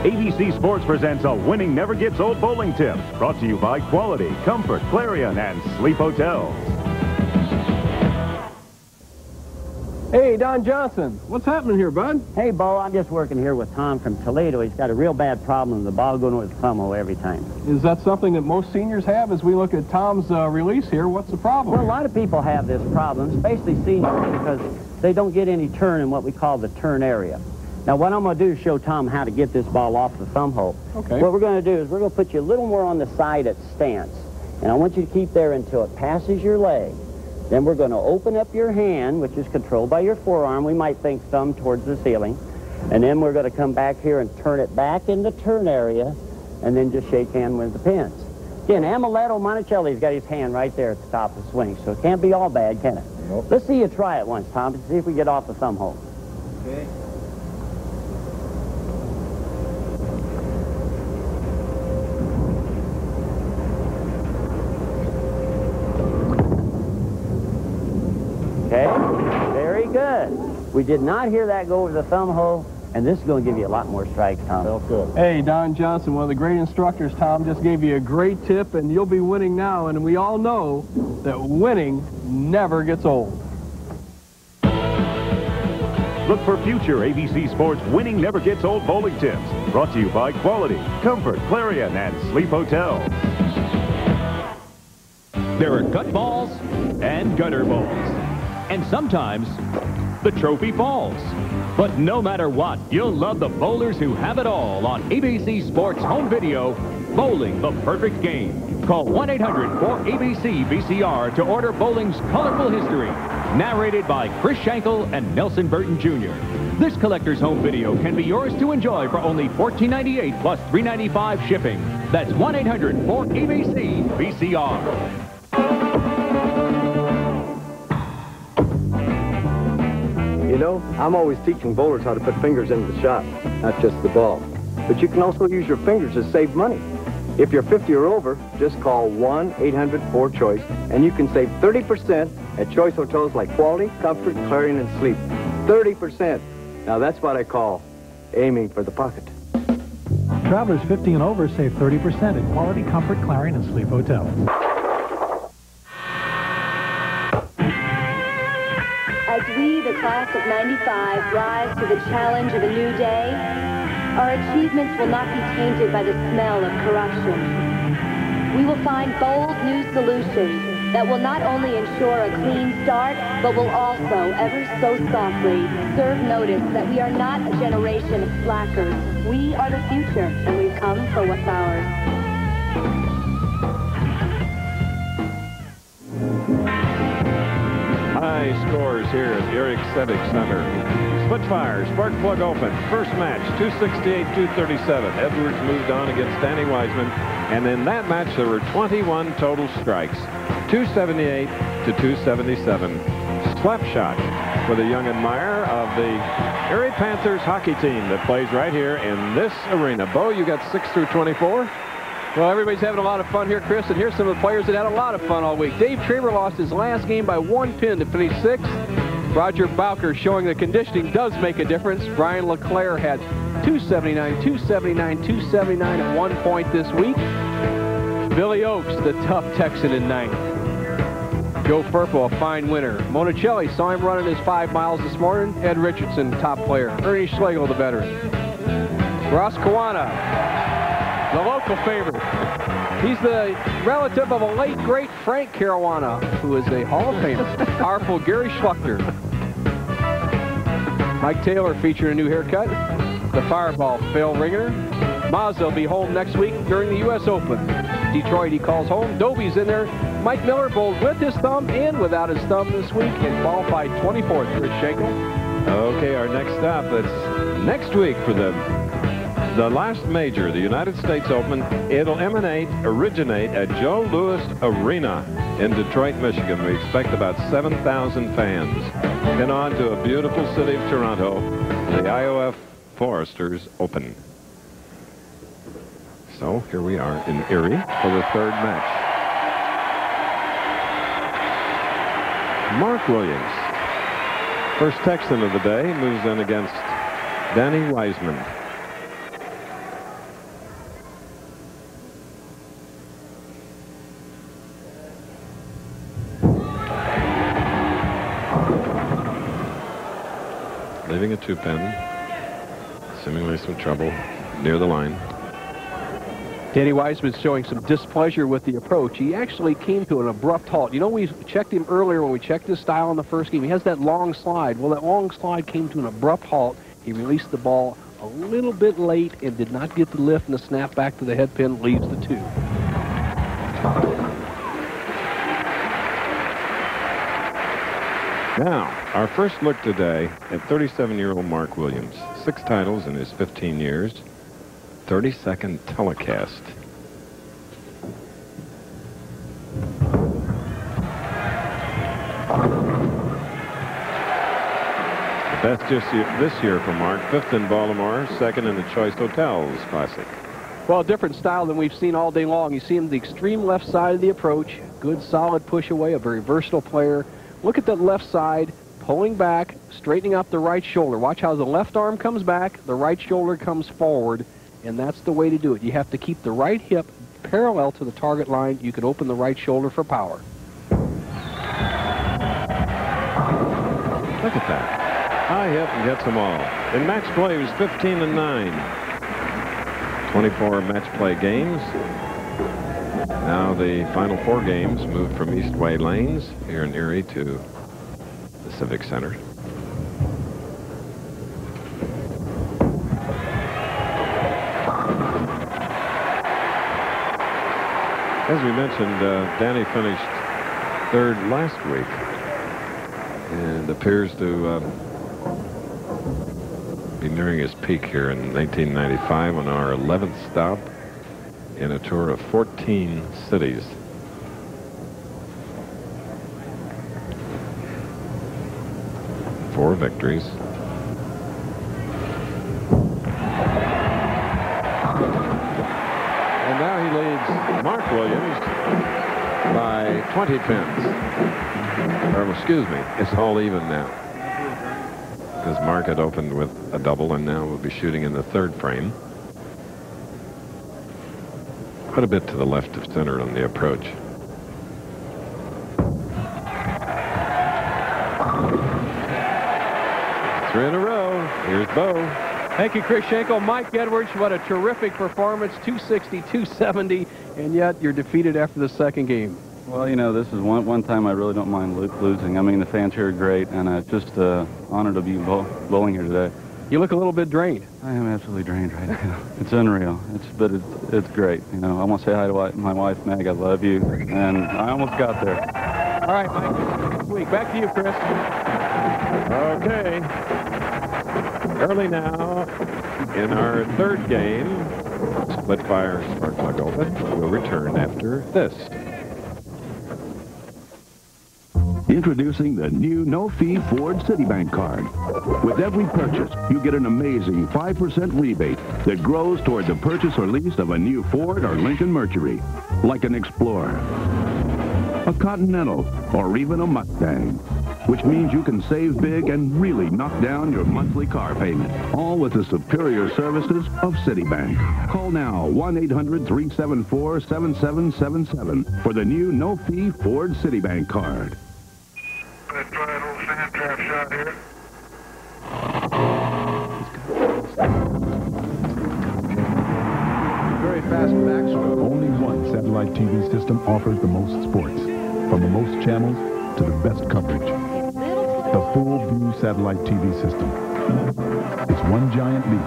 ABC Sports presents a winning never gets old bowling tip, brought to you by Quality, Comfort, Clarion, and Sleep Hotels. Hey, Don Johnson, what's happening here, bud? Hey, Bo, I'm just working here with Tom from Toledo. He's got a real bad problem, the ball going over the thumb hole every time. Is that something that most seniors have? As we look at Tom's release here, what's the problem? Well, a lot of people have this problem, especially seniors, because they don't get any turn in what we call the turn area. Now, what I'm going to do is show Tom how to get this ball off the thumb hole. Okay. What we're going to do is we're going to put you a little more on the side at stance, and I want you to keep there until it passes your leg. Then we're going to open up your hand, which is controlled by your forearm. We might think thumb towards the ceiling. And then we're going to come back here and turn it back in the turn area, and then just shake hand with the pins. Again, Amuleto Monticelli's got his hand right there at the top of the swing, so it can't be all bad, can it? Nope. Let's see you try it once, Tom, to see if we get off the thumb hole. Okay. Okay, very good. We did not hear that go over the thumb hole. And this is going to give you a lot more strikes, Tom. Sounds good. Hey, Don Johnson, one of the great instructors, Tom, just gave you a great tip, and you'll be winning now. And we all know that winning never gets old. Look for future ABC Sports Winning Never Gets Old bowling tips. Brought to you by Quality, Comfort, Clarion, and Sleep Hotel. There are gut balls and gutter balls. And sometimes the trophy falls. But no matter what, you'll love the bowlers who have it all on ABC Sports Home Video, Bowling the Perfect Game. Call 1-800-4ABC-VCR to order bowling's colorful history, narrated by Chris Schenkel and Nelson Burton, Jr. This collector's home video can be yours to enjoy for only $14.98 plus $3.95 shipping. That's 1-800-4ABC-VCR. You know, I'm always teaching bowlers how to put fingers into the shot, not just the ball. But you can also use your fingers to save money. If you're 50 or over, just call 1-800-4-CHOICE, and you can save 30% at Choice Hotels like Quality, Comfort, Clarion, and Sleep. 30%. Now that's what I call aiming for the pocket. Travelers 50 and over save 30% at Quality, Comfort, Clarion, and Sleep Hotel. As we, the class of 95, rise to the challenge of a new day, our achievements will not be tainted by the smell of corruption. We will find bold new solutions that will not only ensure a clean start, but will also, ever so softly, serve notice that we are not a generation of slackers. We are the future, and we've come for what's ours. High scores here at Eric Civic Center. Splitfire, spark plug open. First match, 268-237. Edwards moved on against Danny Wiseman. And in that match, there were 21 total strikes, 278 to 277. Slap shot for the young admirer of the Erie Panthers hockey team that plays right here in this arena. Bo, you got 6 through 24. Well, everybody's having a lot of fun here, Chris, and here's some of the players that had a lot of fun all week. Dave Traber lost his last game by 1 pin to finish 6th. Roger Bowker showing that conditioning does make a difference. Brian LeClaire had 279, 279, 279 at one point this week. Billy Oaks, the tough Texan in 9th. Joe Furpo, a fine winner. Monicelli, saw him running his 5 miles this morning. Ed Richardson, top player. Ernie Schlegel, the veteran. Ross Kawana, the local favorite. He's the relative of a late, great Frank Caruana, who is a Hall of Famer. Powerful Gary Schluchter. Mike Taylor featured a new haircut. The Fireball, Phil Ringer. Mazza will be home next week during the U.S. Open. Detroit, he calls home. Dobie's in there. Mike Miller bowled with his thumb and without his thumb this week and qualified 24th. Rich Schenkel. Okay, our next stop, that's next week for the last major, the United States Open. It'll originate at Joe Louis Arena in Detroit, Michigan. We expect about 7,000 fans. Then on to a beautiful city of Toronto, the IOF Foresters Open. So here we are in Erie for the third match. Mark Williams, first Texan of the day, moves in against Danny Wiseman. Leaving a 2-pin, seemingly some trouble near the line. Danny Wiseman's showing some displeasure with the approach. He actually came to an abrupt halt. You know, we checked him earlier when we checked his style in the first game. He has that long slide. Well, that long slide came to an abrupt halt. He released the ball a little bit late and did not get the lift, and the snap back to the head pin leaves the 2. Now, our first look today at 37-year-old Mark Williams. 6 titles in his 15 years, 32nd telecast. The best this year for Mark, 5th in Baltimore, 2nd in the Choice Hotels Classic. Well, a different style than we've seen all day long. You see him the extreme left side of the approach, good solid push away, a very versatile player. Look at the left side, pulling back, straightening up the right shoulder. Watch how the left arm comes back, the right shoulder comes forward, and that's the way to do it. You have to keep the right hip parallel to the target line. You can open the right shoulder for power. Look at that. High hip and gets them all. In match play, he was 15-9. 24 match play games. Now the final four games moved from Eastway Lanes here in Erie to the Civic Center. As we mentioned, Danny finished third last week and appears to be nearing his peak here in 1995 on our 11th stop in a tour of 14 cities. Four victories. And now he leads Mark Williams by 20 pins. Or excuse me, it's all even now. Because Mark had opened with a double and now will be shooting in the third frame. Quite a bit to the left of center on the approach. Three in a row. Here's Bo. Thank you, Chris Schenkel. Mike Edwards, what a terrific performance. 260, 270, and yet you're defeated after the second game. Well, you know, this is one time I really don't mind losing. I mean, the fans here are great, and it's just an honor to be bowling here today. You look a little bit drained. I am absolutely drained right now. It's unreal. But it's great. You know, I want to say hi to my wife, Meg. I love you. And I almost got there. All right, Mike. Next week. Back to you, Chris. Okay. Early now in our third game, Splitfire Spark Plug Open will return after this. Introducing the new no-fee Ford Citibank card. With every purchase, you get an amazing 5% rebate that grows toward the purchase or lease of a new Ford or Lincoln Mercury, like an Explorer, a Continental, or even a Mustang, which means you can save big and really knock down your monthly car payment, all with the superior services of Citibank. Call now, 1-800-374-7777 for the new no-fee Ford Citibank card. Let's try an old sand trap shot here. Very fast backstroke. Only one satellite TV system offers the most sports, from the most channels to the best coverage. The Full View satellite TV system. It's one giant leap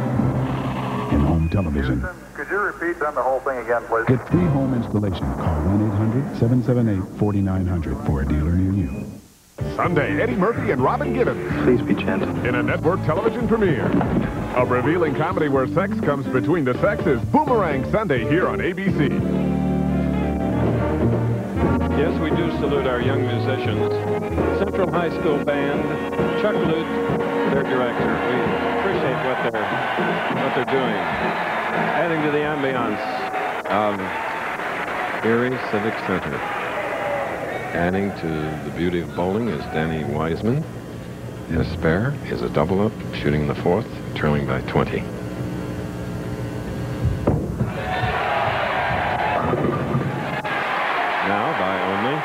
in home television. Houston, could you repeat the whole thing again, please? Get free home installation. Call 1-800-778-4900 for a dealer near you. Sunday, Eddie Murphy and Robin Givens. Please be gentle. In a network television premiere. A revealing comedy where sex comes between the sexes. Boomerang Sunday here on ABC. Yes, we do salute our young musicians. Central High School Band, Chuck Lute, their director. We appreciate what they're doing. Adding to the ambiance of Erie Civic Center. Adding to the beauty of bowling is Danny Wiseman. His spare is a double-up, shooting the fourth, trailing by 20. Now by only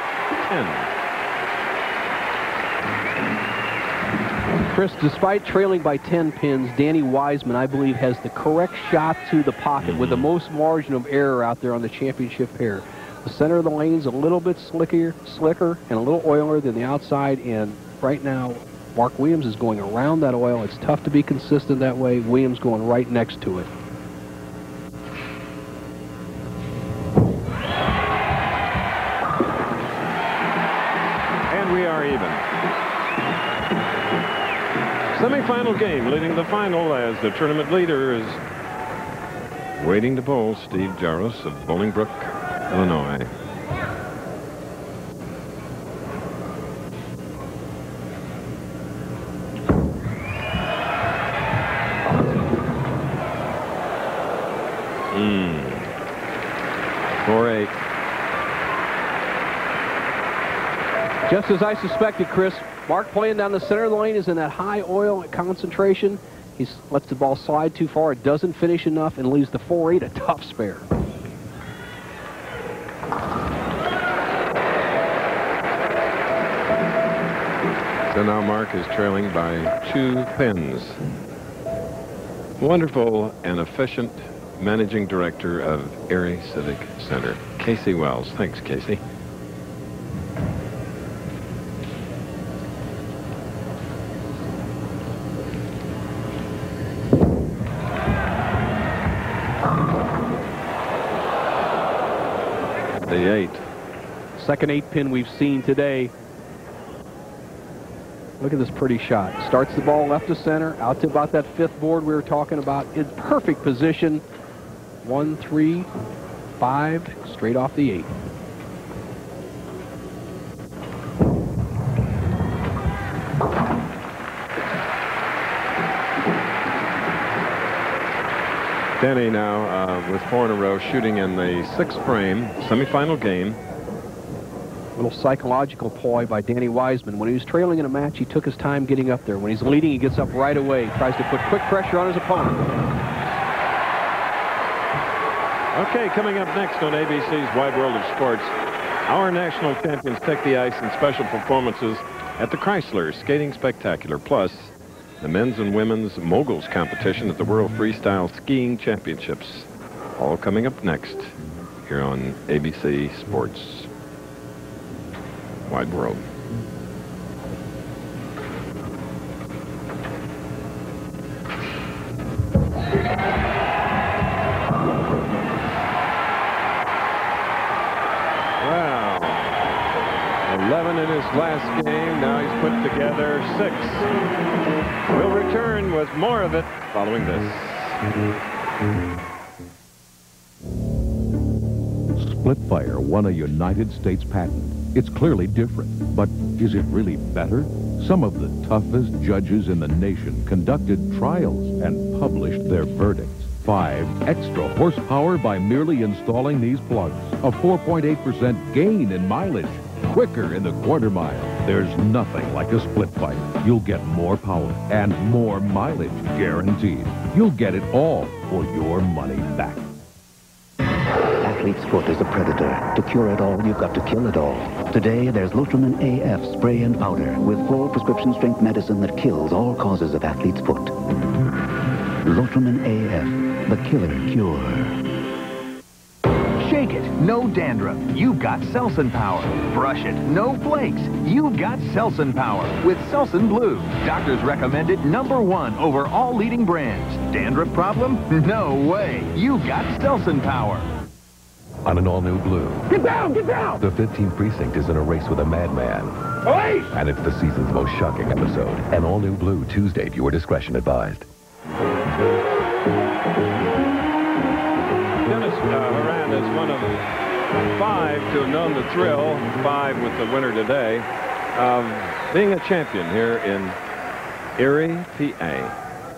10. Chris, despite trailing by 10 pins, Danny Wiseman, I believe, has the correct shot to the pocket with the most margin of error out there on the championship pair. The center of the lane's a little bit slicker and a little oilier than the outside, and right now Mark Williams is going around that oil. It's tough to be consistent that way. Williams going right next to it. And we are even. Semi-final game leading the final as the tournament leader is waiting to bowl Steve Jaros of Bolingbrook, Illinois. Just as I suspected, Chris, Mark playing down the center lane is in that high oil concentration. He lets the ball slide too far, it doesn't finish enough, and leaves the 4-8 a tough spare. So now Mark is trailing by 2 pins. Wonderful and efficient managing director of Erie Civic Center, Casey Wells. Thanks, Casey. The 8. Second 8-pin we've seen today. Look at this pretty shot. Starts the ball left to center, out to about that 5th board we were talking about. In perfect position. 1, 3, 5, straight off the 8. Danny now with 4 in a row, shooting in the 6th frame, semifinal game. Little psychological ploy by Danny Wiseman. When he was trailing in a match, he took his time getting up there. When he's leading, he gets up right away. He tries to put quick pressure on his opponent. Okay, coming up next on ABC's Wide World of Sports, our national champions take the ice in special performances at the Chrysler Skating Spectacular, plus the men's and women's moguls competition at the World Freestyle Skiing Championships. All coming up next here on ABC Sports Wide World. Wow. 11 in his last game. Now he's put together 6. We'll return with more of it following this. Splitfire won a United States patent. It's clearly different, but is it really better? Some of the toughest judges in the nation conducted trials and published their verdicts. 5 extra horsepower by merely installing these plugs. A 4.8% gain in mileage. Quicker in the quarter mile. There's nothing like a Splitfire. You'll get more power and more mileage, guaranteed. You'll get it all for your money back. Athlete's foot is a predator. To cure it all, you've got to kill it all. Today, there's Lotrimin AF spray and powder with 4 prescription strength medicine that kills all causes of athlete's foot. Lotrimin AF, the killer cure. Shake it, no dandruff. You've got Selsun Power. Brush it, no flakes. You've got Selsun Power with Selsun Blue. Doctors recommend it #1 over all leading brands. Dandruff problem? No way. You've got Selsun Power. On an all-new Blue. Get down! Get down! The 15th Precinct is in a race with a madman. Police! And it's the season's most shocking episode. An all-new Blue, Tuesday, viewer discretion advised. Dennis Horan is one of 5 to have known the thrill, 5 with the winner today, of being a champion here in Erie, PA.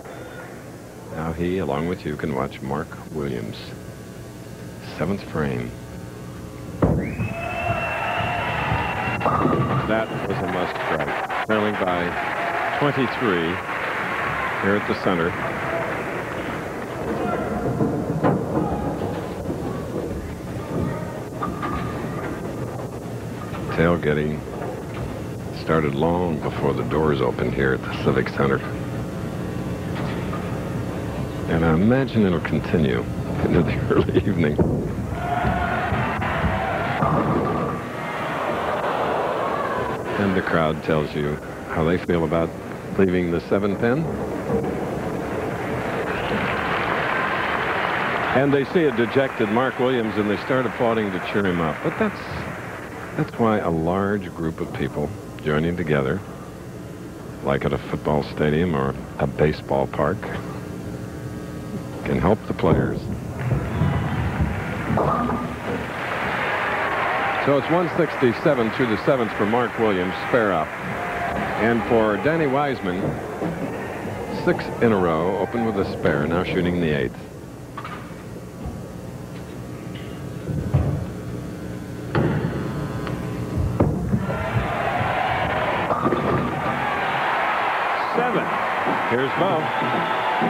Now he, along with you, can watch Mark Williams. 7th frame. That was a must strike. Trailing by 23 here at the center. Tailgating started long before the doors opened here at the Civic Center. And I imagine it'll continue into the early evening. And the crowd tells you how they feel about leaving the 7-pin. And they see a dejected Mark Williams and they start applauding to cheer him up. But that's why a large group of people joining together, like at a football stadium or a baseball park, can help the players. So it's 167 through the 7th for Mark Williams, spare up. And for Danny Wiseman, 6 in a row, open with a spare, now shooting the 8th. Here's Mo.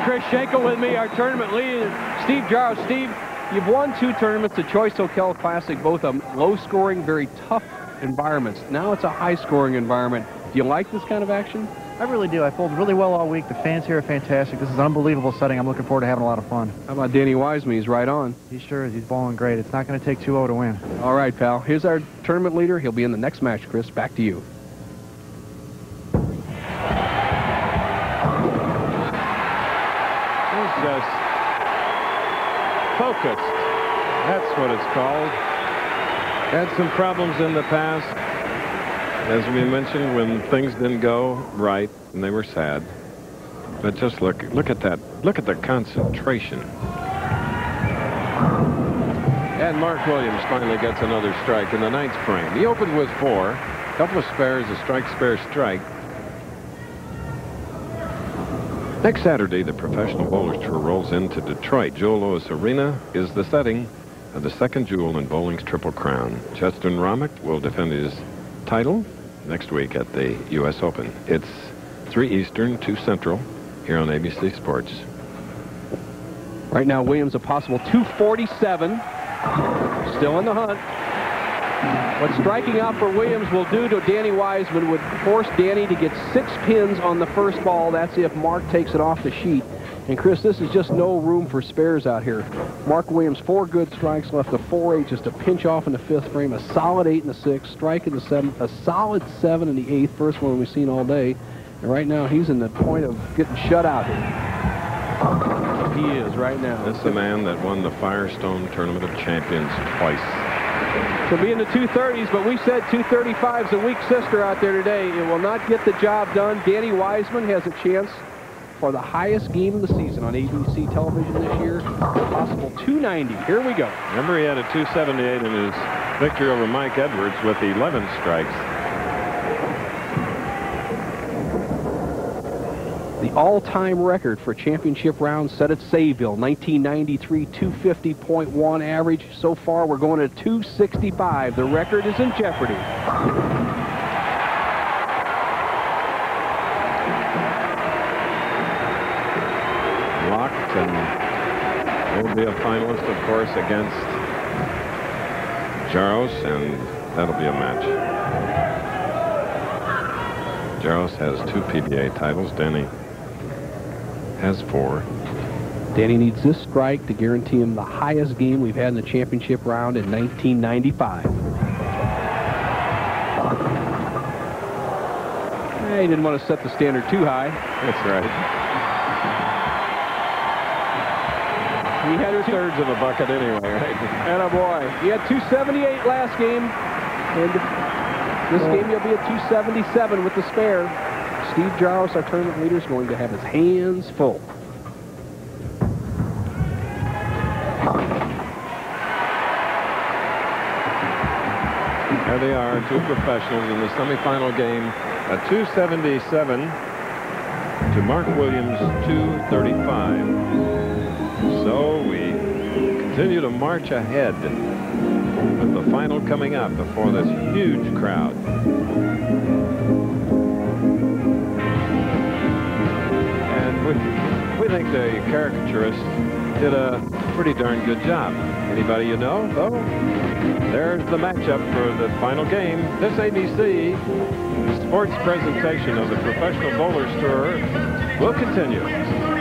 Chris Schenkel with me, our tournament lead, Steve Jaros. Steve, you've won two tournaments, the Choice Hotels Classic, both of them low-scoring, very tough environments. Now it's a high-scoring environment. Do you like this kind of action? I really do. I folded really well all week. The fans here are fantastic. This is an unbelievable setting. I'm looking forward to having a lot of fun. How about Danny Wiseman? He's right on. He sure is. He's bowling great. It's not going to take 2-0 to win. All right, pal. Here's our tournament leader. He'll be in the next match, Chris. Back to you. He's just focused. That's what it's called. Had some problems in the past. As we mentioned, when things didn't go right, and they were sad. But just look at that. Look at the concentration. And Mark Williams finally gets another strike in the ninth frame. He opened with four, a couple of spares, a strike, spare, strike. Next Saturday, the Professional Bowlers Tour rolls into Detroit. Joe Louis Arena is the setting of the second jewel in bowling's Triple Crown. Cheston Romick will defend his title next week at the U.S. Open. It's 3 Eastern, 2 Central, here on ABC Sports. Right now, Williams a possible 247. Still in the hunt. What striking out for Williams will do to Danny Wiseman would force Danny to get 6 pins on the first ball. That's if Mark takes it off the sheet. And, Chris, this is just no room for spares out here. Mark Williams, 4 good strikes left, a 4-8 just to pinch off in the 5th frame, a solid 8 in the 6th, strike in the 7th, a solid 7 in the 8th, first one we've seen all day. And right now he's in the point of getting shut out here. He is right now. That's the man that won the Firestone Tournament of Champions twice. It'll be in the 230s, but we said 235's a weak sister out there today. It will not get the job done. Danny Wiseman has a chance for the highest game of the season on ABC television this year, possible 290. Here we go. Remember, he had a 278 in his victory over Mike Edwards with 11 strikes. The all-time record for championship rounds set at Sayville, 1993, 250.1 average. So far, we're going to 265. The record is in jeopardy. And he'll be a finalist, of course, against Jaros, and that'll be a match. Jaros has 2 PBA titles. Danny has 4. Danny needs this strike to guarantee him the highest game we've had in the championship round in 1995. He didn't want to set the standard too high. That's right. He had 2/3 of a bucket anyway, right? And a boy. He had 278 last game, and this game he'll be at 277 with the spare. Steve Jaros, our tournament leader, is going to have his hands full. There they are, two professionals in the semifinal game. A 277 to Mark Williams, 235. So we continue to march ahead with the final coming up before this huge crowd. And we think the caricaturist did a pretty darn good job. Anybody you know? Oh, there's the matchup for the final game. This ABC sports presentation of the Professional Bowlers Tour will continue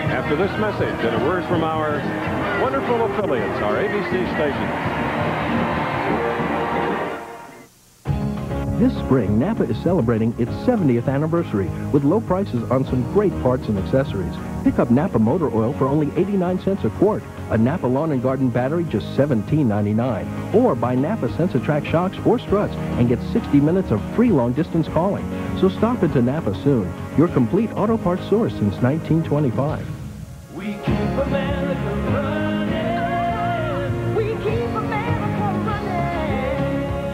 after this message and a word from our wonderful affiliates, our ABC stations. This spring, Napa is celebrating its 70th anniversary with low prices on some great parts and accessories. Pick up Napa motor oil for only 89 cents a quart, a Napa lawn and garden battery just $17.99, or buy Napa SensaTrack shocks or struts and get 60 minutes of free long-distance calling. So stop into Napa soon, your complete auto parts source since 1925. We keep America running. We keep America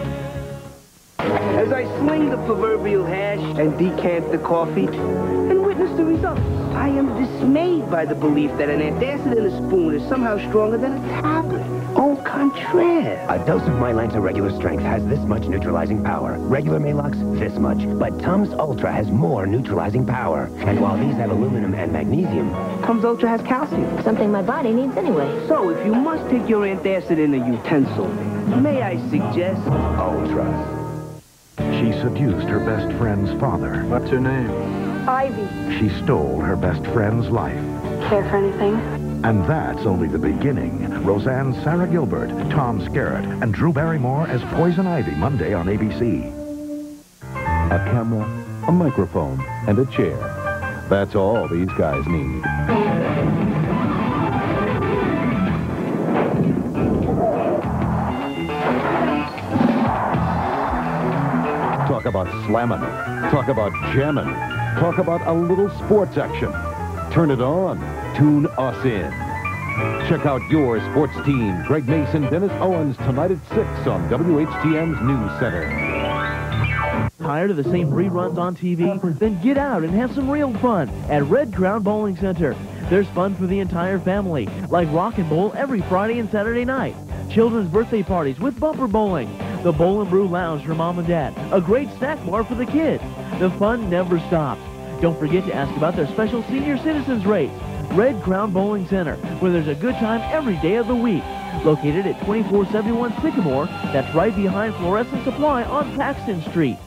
running. As I sling the proverbial hash and decant the coffee and witness the results, I I am dismayed by the belief that an antacid in a spoon is somehow stronger than a tablet. Au contraire. A dose of Mylan's Irregular Strength has this much neutralizing power. Regular Maalox, this much. But Tums Ultra has more neutralizing power. And while these have aluminum and magnesium, Tums Ultra has calcium. Something my body needs anyway. So if you must take your antacid in a utensil, may I suggest Ultra. She seduced her best friend's father. What's her name? Ivy. She stole her best friend's life. Care for anything? And that's only the beginning. Roseanne Sarah Gilbert, Tom Skerritt, and Drew Barrymore as Poison Ivy, Monday on ABC. A camera, a microphone, and a chair. That's all these guys need. Talk about slamming. Talk about jamming. Talk about a little sports action. Turn it on. Tune us in. Check out your sports team, Greg Mason, Dennis Owens, tonight at 6 on WHTM's News Center. Tired of the same reruns on TV? Then get out and have some real fun at Red Crown Bowling Center. There's fun for the entire family, like rock and bowl every Friday and Saturday night. Children's birthday parties with bumper bowling. The Bowl and Brew Lounge for Mom and Dad, a great snack bar for the kids. The fun never stops. Don't forget to ask about their special senior citizens rates. Red Crown Bowling Center, where there's a good time every day of the week. Located at 2471 Sycamore, that's right behind Fluorescent Supply on Paxton Street.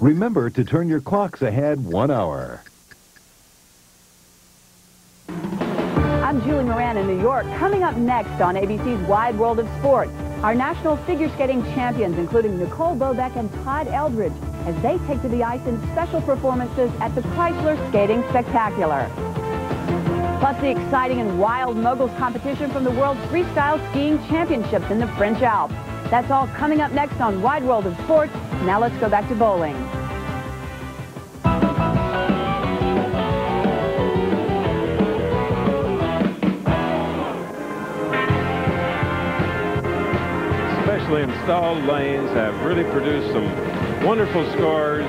Remember to turn your clocks ahead 1 hour. I'm Julie Moran in New York. Coming up next on ABC's Wide World of Sports, our national figure skating champions, including Nicole Bobek and Todd Eldredge, as they take to the ice in special performances at the Chrysler Skating Spectacular. Plus the exciting and wild moguls competition from the World Freestyle Skiing Championships in the French Alps. That's all coming up next on Wide World of Sports. Now let's go back to bowling. Installed lanes have really produced some wonderful scores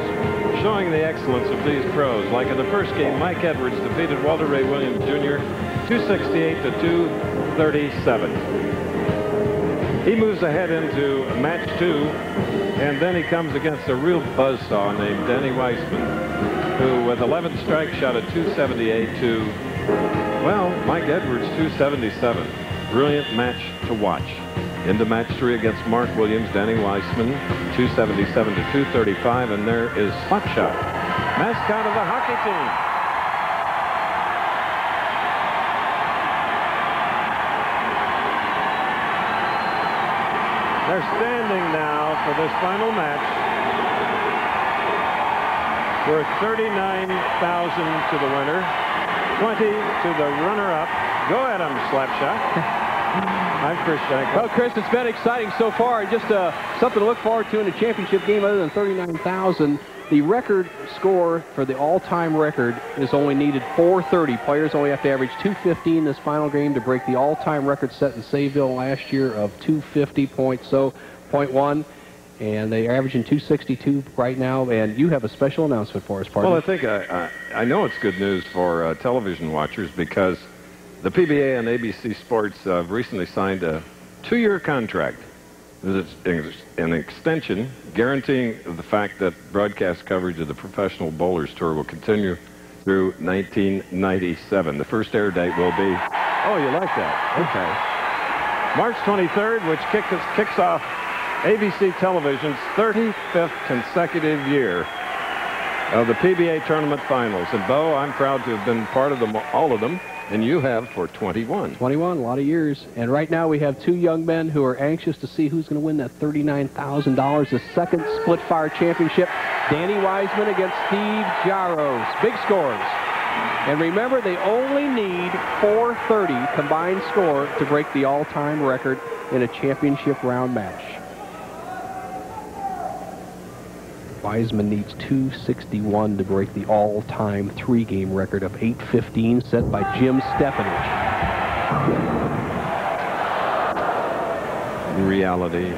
showing the excellence of these pros. Like in the first game, Mike Edwards defeated Walter Ray Williams, Jr. 268 to 237. He moves ahead into match two, and then he comes against a real buzzsaw named Danny Wiseman, who with 11 strikes shot a 278 to, well, Mike Edwards 277. Brilliant match to watch. Into match three against Mark Williams, Danny Wiseman, 277 to 235, and there is Slapshot, mascot of the hockey team. They're standing now for this final match. We're 39,000 to the winner, 20 to the runner-up. Go at him, Slapshot. I'm Chris Shanklin. Well, Chris, it's been exciting so far. Just something to look forward to in a championship game other than 39,000. The record score for the all-time record is only needed 430. Players only have to average 215 this final game to break the all-time record set in Sayville last year of 250.1. And they're averaging 262 right now, and you have a special announcement for us, partner. Well, I think I know it's good news for television watchers because the PBA and ABC Sports have recently signed a 2-year contract. This is an extension guaranteeing the fact that broadcast coverage of the Professional Bowlers Tour will continue through 1997. The first air date will be... Oh, you like that? Okay. March 23rd, which kicks off ABC Television's 35th consecutive year of the PBA Tournament Finals. And, Bo, I'm proud to have been part of them, all of them. And you have for 21, a lot of years. And right now we have two young men who are anxious to see who's going to win that $39,000, the second Splitfire Championship. Danny Wiseman against Steve Jaros. Big scores. And remember, they only need 430 combined score to break the all-time record in a championship round match. Wiseman needs 261 to break the all-time three-game record of 815 set by Jim Stepanich. In reality,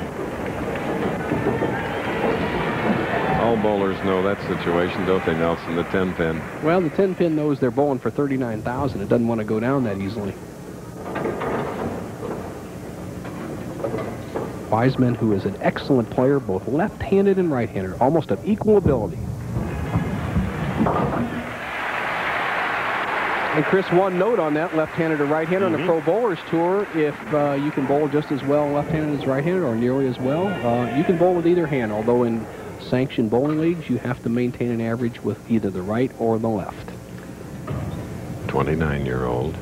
All bowlers know that situation, don't they, Nelson? The 10-pin. Well, the 10-pin knows they're bowling for $39,000. It doesn't want to go down that easily. Wiseman, who is an excellent player, both left-handed and right-handed, almost of equal ability. And Chris, one note on that, left-handed or right-handed on the Pro Bowlers Tour, if you can bowl just as well left-handed as right-handed, or nearly as well, you can bowl with either hand, although in sanctioned bowling leagues, you have to maintain an average with either the right or the left. 29-year-old.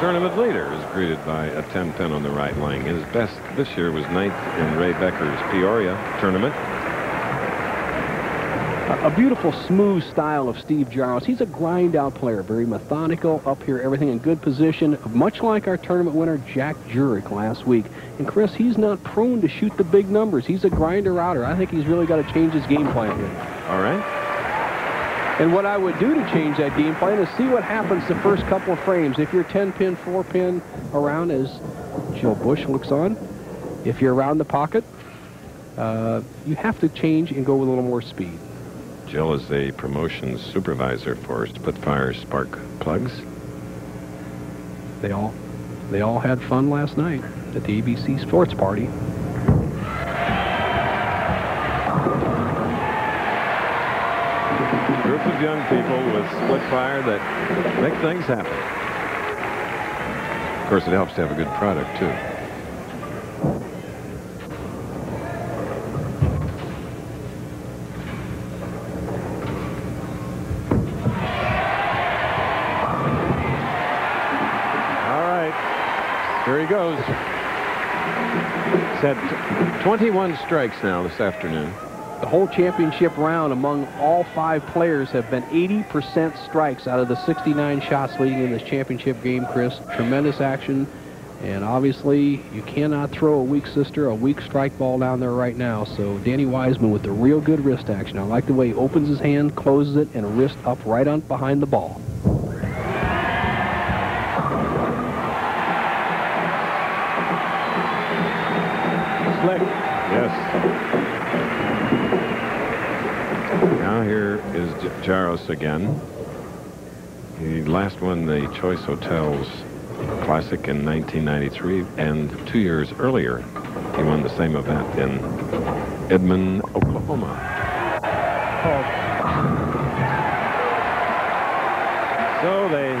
Tournament leader is greeted by a 10-pin on the right wing. His best this year was 9th in Ray Becker's Peoria tournament. A beautiful, smooth style of Steve Jaros. He's a grind-out player, very methodical, up here, everything in good position, much like our tournament winner, Jack Jurek, last week. And, Chris, he's not prone to shoot the big numbers. He's a grinder-outer. I think he's really got to change his game plan here. All right. And what I would do to change that game plan is see what happens the first couple of frames. If you're 10-pin, 4-pin around as Joe Bush looks on, if you're around the pocket, you have to change and go with a little more speed. Jill is a promotions supervisor for Splitfire Spark Plugs. They all had fun last night at the ABC Sports Party. Of young people with Splitfire that make things happen. Of course, it helps to have a good product, too. All right. Here he goes. He's had 21 strikes now this afternoon. The whole championship round among all 5 players have been 80% strikes out of the 69 shots leading in this championship game, Chris. Tremendous action, and obviously you cannot throw a weak sister, a weak strike ball down there right now. So Danny Wiseman with the real good wrist action. I like the way he opens his hand, closes it, and a wrist up right on behind the ball. Slick. Yes. Now here is Jaros again. He last won the Choice Hotels Classic in 1993, and 2 years earlier, he won the same event in Edmond, Oklahoma. Oh. So they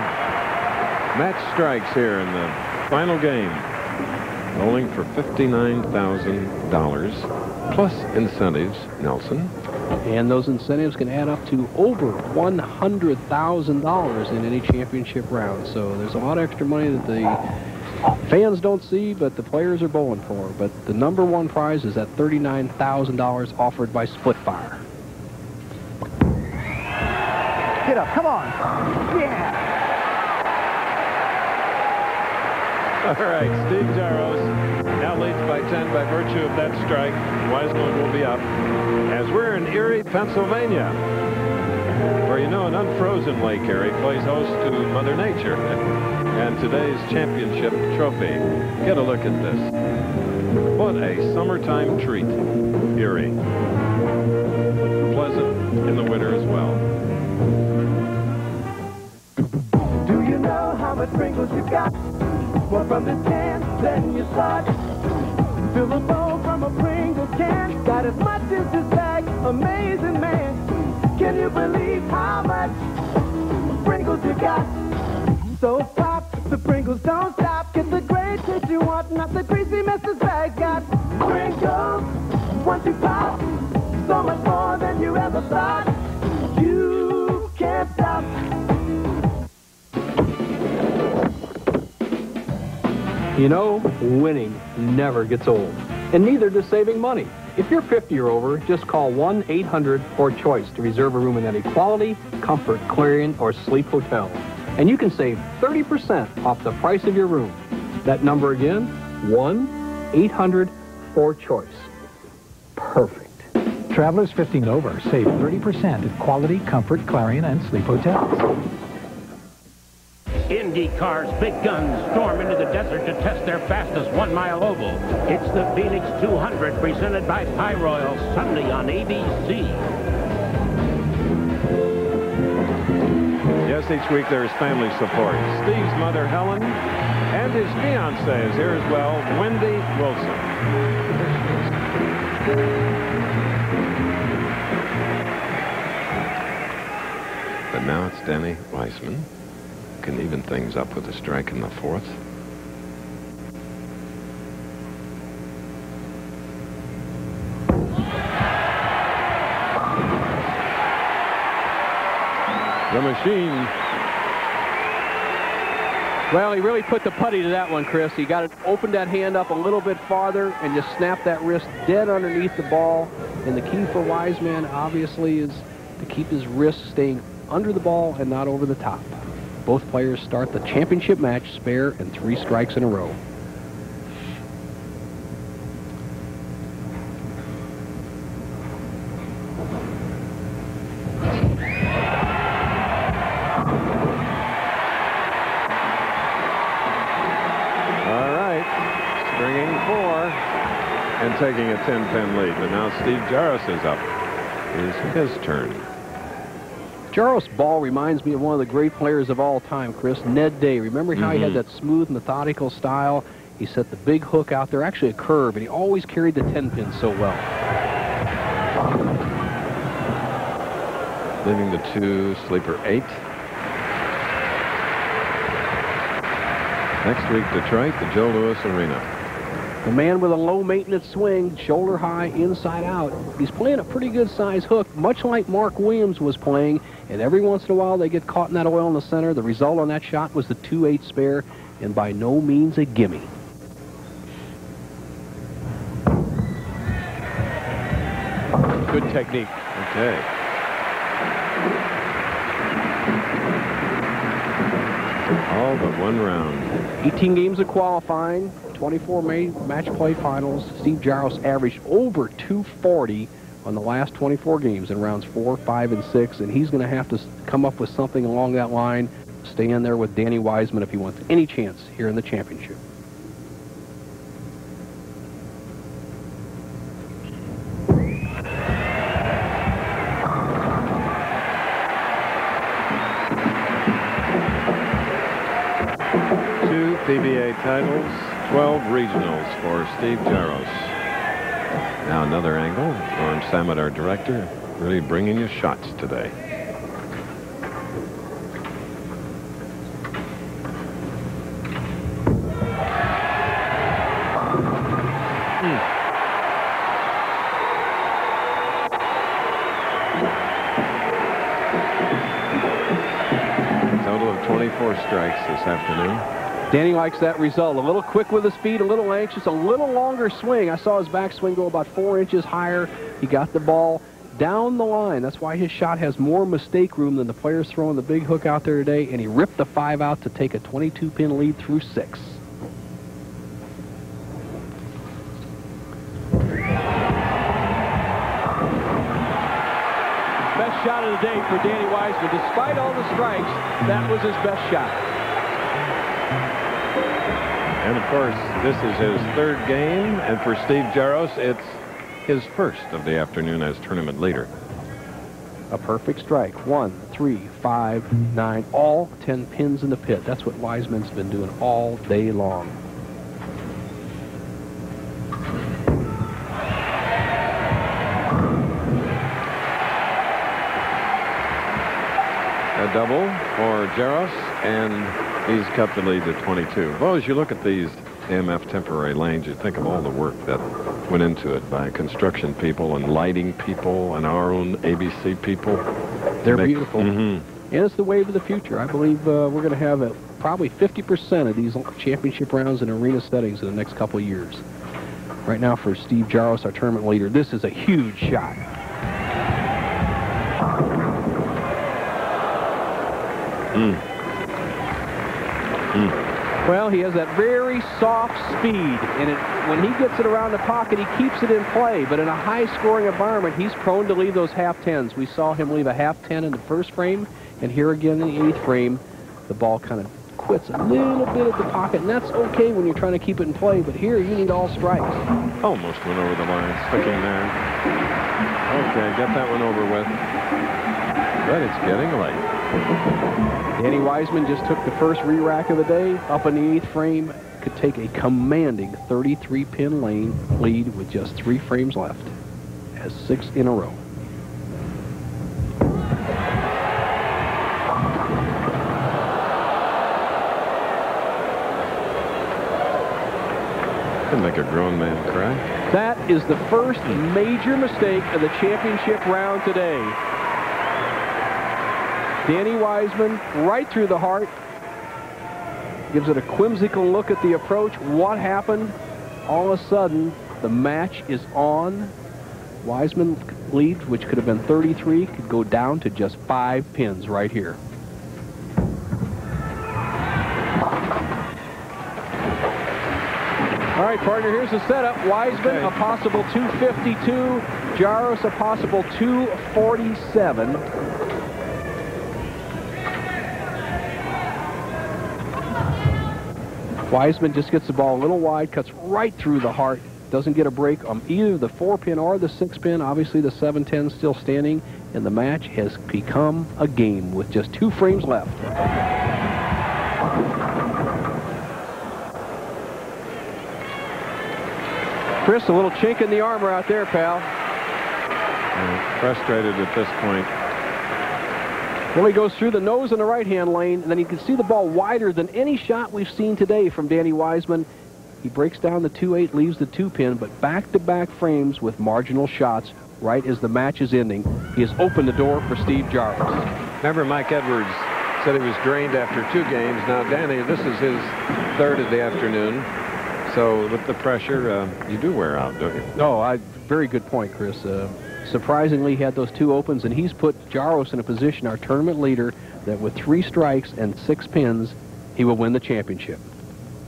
match strikes here in the final game, bowling for $59,000 plus incentives, Nelson. And those incentives can add up to over $100,000 in any championship round. So there's a lot of extra money that the fans don't see, but the players are bowling for. But the number one prize is that $39,000 offered by Splitfire. Get up, come on. Yeah. All right, Steve Jaros now leads by 10 by virtue of that strike. Wiseman will be up as we're in Erie, Pennsylvania, where, you know, an unfrozen Lake Erie plays host to Mother Nature and today's championship trophy. Get a look at this. What a summertime treat, Erie. Pleasant in the winter as well. Do you know how much Pringles you've got? Well, from the can, then you slot. Fill a bowl from a Pringle can. Got as much as this bag, amazing man. Can you believe how much Pringles you got? So pop, the Pringles don't stop. Get the great taste you want, not the greasy mess this bag got. Pringles, once you pop, so much more than you ever thought. You can't stop. You know, winning never gets old, and neither does saving money. If you're 50 or over, just call 1-800-4CHOICE to reserve a room in any Quality, Comfort, Clarion, or Sleep hotel. And you can save 30% off the price of your room. That number again, 1-800-4CHOICE. Perfect. Travelers 50 and over save 30% at Quality, Comfort, Clarion, and Sleep hotels. In Indy cars, big guns, storm into the desert to test their fastest 1 mile oval. It's the Phoenix 200 presented by Pyroil Sunday on ABC. Yes, each week there is family support. Steve's mother, Helen, and his fiancée is here as well, Wendy Wilson. But now it's Danny Wiseman. Can even things up with a strike in the fourth. The machine. Well, he really put the putty to that one, Chris. He got it, opened that hand up a little bit farther and just snapped that wrist dead underneath the ball. And the key for Wiseman, obviously, is to keep his wrist staying under the ball and not over the top. Both players start the championship match spare and 3 strikes in a row. All right, stringing 4 and taking a 10-pin lead. But now Steve Jaros is up. It is his turn. Jaros' ball reminds me of one of the great players of all time, Chris, Ned Day. Remember how he had that smooth, methodical style? He set the big hook out there, actually a curve, and he always carried the 10-pin so well. Leaving the 2, sleeper 8. Next week, Detroit, the Joe Louis Arena. The man with a low-maintenance swing, shoulder high, inside out. He's playing a pretty good-sized hook, much like Mark Williams was playing, and every once in a while they get caught in that oil in the center. The result on that shot was the 2-8 spare, and by no means a gimme. Good technique. Okay. All but one round. 18 games of qualifying. 24 match play finals. Steve Jaros averaged over 240 on the last 24 games in rounds 4, 5, and 6, and he's going to have to come up with something along that line, stay in there with Danny Wiseman if he wants any chance here in the championship. Two PBA titles. 12 regionals for Steve Jaros. Now another angle. Lauren Sammet, our director, really bringing you shots today. Total of 24 strikes this afternoon. Danny likes that result. A little quick with his feet, a little anxious, a little longer swing. I saw his backswing go about 4 inches higher. He got the ball down the line. That's why his shot has more mistake room than the players throwing the big hook out there today, and he ripped the 5 out to take a 22-pin lead through 6. Best shot of the day for Danny Wiseman. Despite all the strikes, that was his best shot. And, of course, this is his 3rd game, and for Steve Jaros, it's his first of the afternoon as tournament leader. A perfect strike. 1, 3, 5, 9, all 10 pins in the pit. That's what Wiseman's been doing all day long. A double for Jaros, and he's cut the lead to 22. Well, as you look at these AMF temporary lanes, you think of all the work that went into it by construction people and lighting people and our own ABC people. They're beautiful. And it's the wave of the future. I believe we're going to have probably 50% of these championship rounds in arena settings in the next couple of years. Right now for Steve Jaros, our tournament leader, this is a huge shot. Well, he has that very soft speed, and when he gets it around the pocket, he keeps it in play. But in a high-scoring environment, he's prone to leave those half-tens. We saw him leave a half-ten in the 1st frame, and here again in the 8th frame, the ball kind of quits a little bit at the pocket, and that's okay when you're trying to keep it in play, but here you need all strikes. Almost went over the line, sticking there. Okay, got that one over with. But it's getting late. Danny Wiseman just took the first re-rack of the day, up in the 8th frame, could take a commanding 33-pin lane lead with just 3 frames left, as 6 in a row. Make a grown man cry. That is the first major mistake of the championship round today. Danny Wiseman right through the heart. Gives it a whimsical look at the approach. What happened? All of a sudden, the match is on. Wiseman leads, which could have been 33, could go down to just 5 pins right here. All right, partner, here's the setup. Wiseman, okay. A possible 252. Jaros, a possible 247. Wiseman just gets the ball a little wide, cuts right through the heart. Doesn't get a break on either the 4-pin or the 6-pin. Obviously, the 7-10 still standing, and the match has become a game with just 2 frames left. Chris, a little chink in the armor out there, pal. I'm frustrated at this point. Well, he goes through the nose in the right-hand lane, and then you can see the ball wider than any shot we've seen today from Danny Wiseman. He breaks down the 2-8, leaves the 2-pin, but back-to-back frames with marginal shots right as the match is ending. He has opened the door for Steve Jaros. Remember, Mike Edwards said he was drained after 2 games. Now, Danny, this is his 3rd of the afternoon. So with the pressure, you do wear out, don't you? No, very good point, Chris. Surprisingly, he had those 2 opens, and he's put Jaros in a position, our tournament leader, that with 3 strikes and 6 pins, he will win the championship.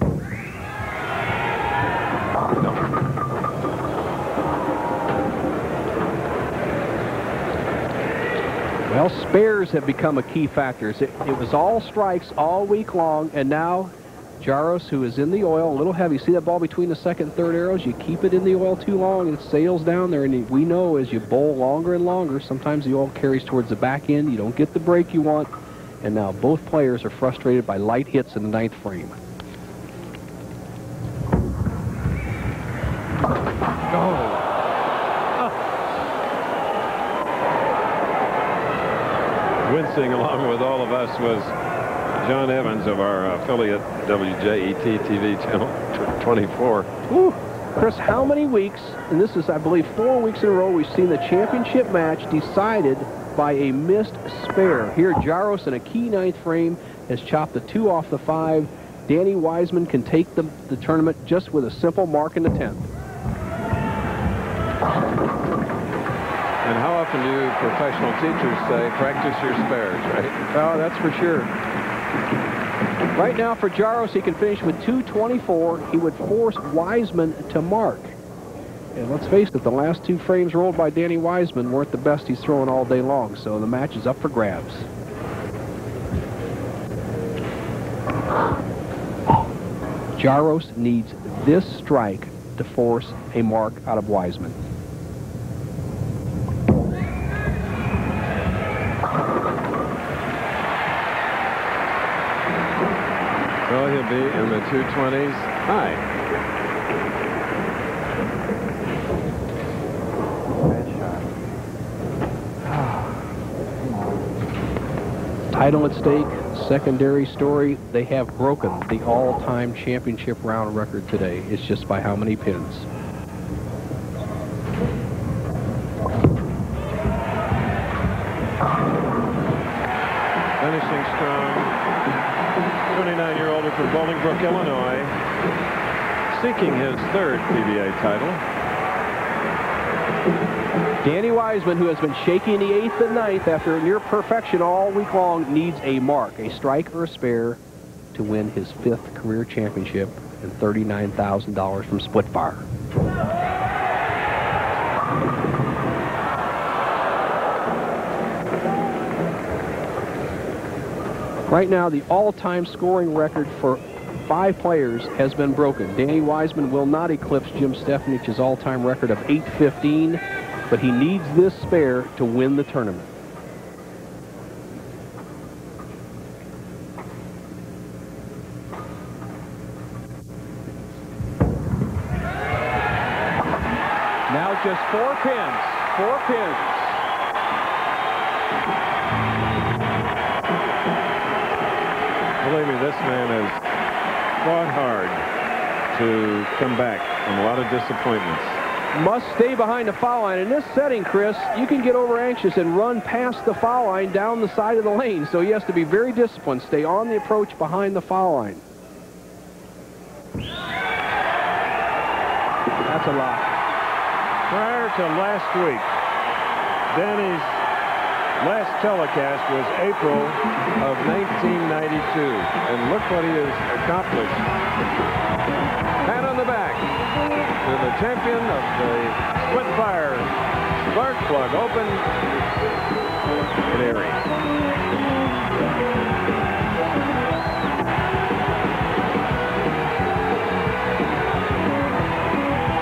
No. Well, spares have become a key factor. It was all strikes all week long, and now Jaros, who is in the oil, a little heavy. See that ball between the second and 3rd arrows? You keep it in the oil too long, it sails down there. And we know as you bowl longer and longer, sometimes the oil carries towards the back end. You don't get the break you want. And now both players are frustrated by light hits in the 9th frame. Oh. Ah. Wincing along with all of us was John Evans of our affiliate WJET-TV channel 24. Whew. Chris, how many weeks, and this is, I believe, 4 weeks in a row, we've seen the championship match decided by a missed spare. Here, Jaros in a key 9th frame has chopped the 2 off the 5. Danny Wiseman can take the tournament just with a simple mark in the 10th. And how often do you professional teachers say, practice your spares, right? Oh, that's for sure. Right now for Jaros, he can finish with 224. He would force Wiseman to mark. And let's face it, the last 2 frames rolled by Danny Wiseman weren't the best he's thrown all day long, so the match is up for grabs. Jaros needs this strike to force a mark out of Wiseman. Well, he'll be in the 220s high. Bad shot. Title at stake, secondary story. They have broken the all-time championship round record today. It's just by how many pins. Finishing strong. 29-year-old from Bolingbrook, Illinois, seeking his 3rd PBA title. Danny Wiseman, who has been shaking the 8th and 9th after near perfection all week long, needs a mark, a strike or a spare, to win his 5th career championship and $39,000 from Splitfire. Right now, the all-time scoring record for 5 players has been broken. Danny Wiseman will not eclipse Jim Stefanich's all-time record of 815, but he needs this spare to win the tournament. Now just 4 pins. Believe me, this man has fought hard to come back from a lot of disappointments. Must stay behind the foul line. In this setting, Chris, you can get over anxious and run past the foul line down the side of the lane. So he has to be very disciplined, stay on the approach behind the foul line. That's a lot. Prior to last week, Danny's last telecast was April of 1992, and look what he has accomplished. Pat on the back to the champion of the Splitfire Spark Plug Open in Erie.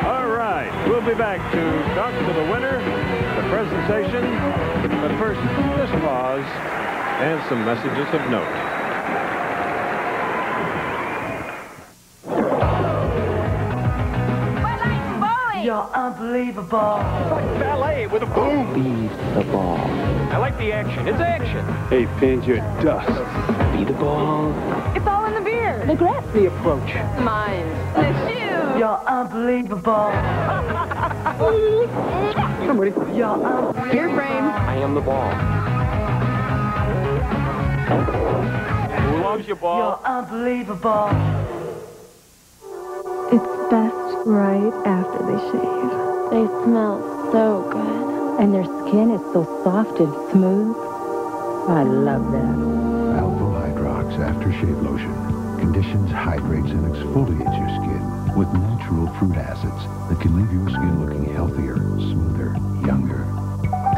All right, we'll be back to talk to the winner, the presentation. But first, this pause and some messages of note. I like bowling. You're unbelievable. It's like ballet with a boom. Be the ball. I like the action. It's action. Hey, pins, you're dust. Be the ball. It's all in the beer. The grip. The approach. Mine. The shoe. You're unbelievable. I'm ready. Your frame. I am the ball. Who loves your ball? You're unbelievable. It's best right after they shave. They smell so good. And their skin is so soft and smooth. I love that. Alpha Hydrox Aftershave Lotion conditions, hydrates, and exfoliates your skin with natural fruit acids that can leave your skin looking healthier, smoother, younger.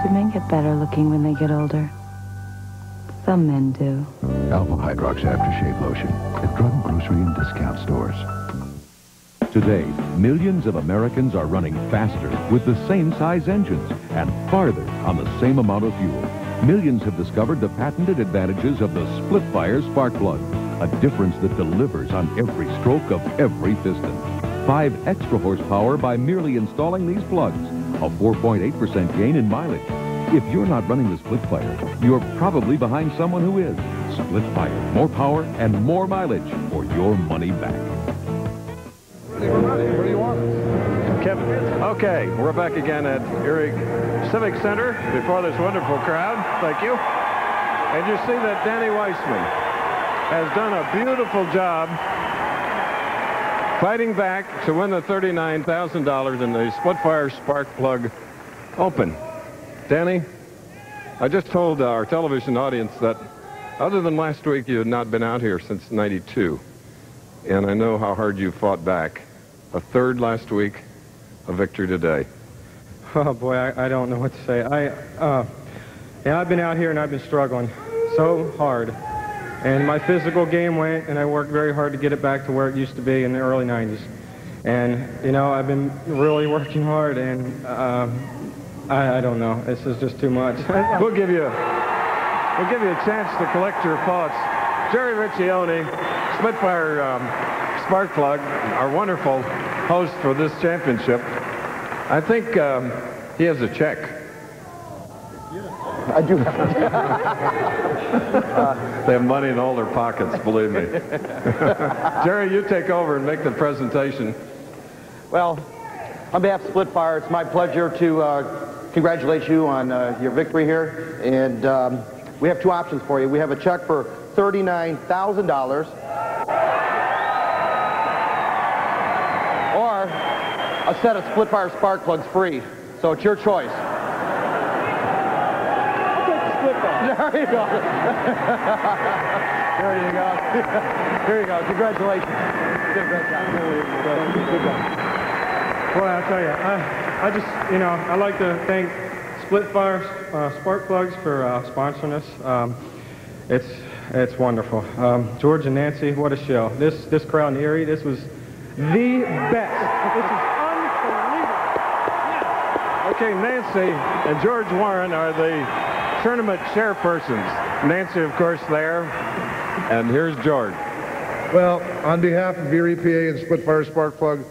Do men get better looking when they get older? Some men do. Alpha Hydrox Aftershave Lotion at drug, grocery, and discount stores. Today, millions of Americans are running faster with the same size engines and farther on the same amount of fuel. Millions have discovered the patented advantages of the Splitfire spark plug. A difference that delivers on every stroke of every piston. 5 extra horsepower by merely installing these plugs. A 4.8% gain in mileage. If you're not running the Splitfire, you're probably behind someone who is. Splitfire, more power and more mileage for your money back. Where do you want us? Kevin. Okay, we're back again at Erie Civic Center before this wonderful crowd. Thank you. And you see that Danny Wiseman has done a beautiful job fighting back to win the $39,000 in the Splitfire Spark Plug Open. Danny, I just told our television audience that other than last week, you had not been out here since '92. And I know how hard you fought back. A third last week, a victory today. Oh, boy, I don't know what to say. Yeah, I've been out here and I've been struggling so hard. And my physical game went, and I worked very hard to get it back to where it used to be in the early 90s. And, you know, I've been really working hard, and I don't know. This is just too much. We'll give you a chance to collect your thoughts. Jerry Riccione, Splitfire Spark Plug, our wonderful host for this championship. I think he has a check. I do have a check. They have money in all their pockets, believe me. Jerry, you take over and make the presentation. Well, on behalf of Splitfire, it's my pleasure to congratulate you on your victory here. And we have two options for you. We have a check for $39,000 or a set of Splitfire spark plugs free. So it's your choice. There you go. There you go. There you go. Congratulations. You did a great job. Good job. Boy, I'll tell you, I just, you know, I'd like to thank Splitfire Spark Plugs for sponsoring us. It's It's wonderful. George and Nancy, what a show. This crowd in Erie, this was the best. This is unbelievable. Okay, Nancy and George Warren are the tournament chairpersons. Nancy, of course, there. And here's George. Well, on behalf of Erie, PA, and Splitfire Spark Plug,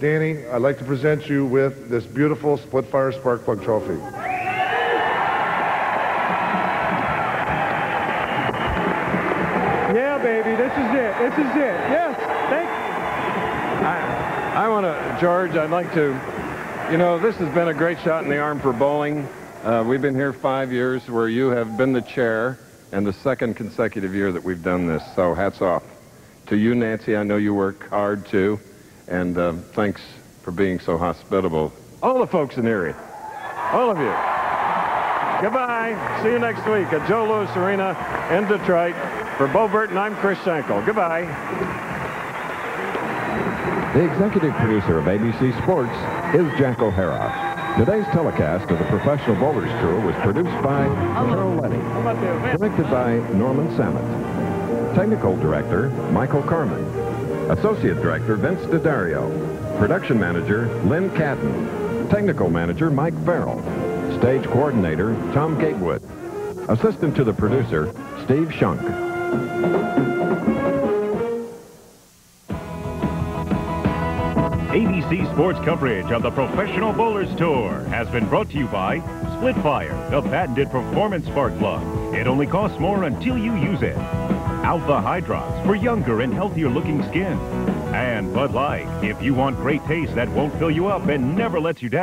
Danny, I'd like to present you with this beautiful Splitfire Spark Plug trophy. Yeah, baby, this is it. This is it. Yes, thank you. I want to, George, I'd like to, you know, this has been a great shot in the arm for bowling. We've been here 5 years where you have been the chair, and the second consecutive year that we've done this, so hats off. To you, Nancy, I know you work hard, too, and thanks for being so hospitable. All the folks in Erie, all of you. Goodbye. See you next week at Joe Louis Arena in Detroit. For Bo Burton, I'm Chris Schenkel. Goodbye. The executive producer of ABC Sports is Jack O'Hara. Today's telecast of the Professional Bowlers Tour was produced by Carol Letty, directed by Norman Samet, technical director Michael Carman, associate director Vince D'Addario, production manager Lynn Cadden, technical manager Mike Farrell, stage coordinator Tom Gatewood, assistant to the producer Steve Shunk. ABC Sports coverage of the Professional Bowlers Tour has been brought to you by Splitfire, the patented performance spark plug. It only costs more until you use it. Alpha Hydrox for younger and healthier looking skin. And Bud Light, if you want great taste that won't fill you up and never lets you down.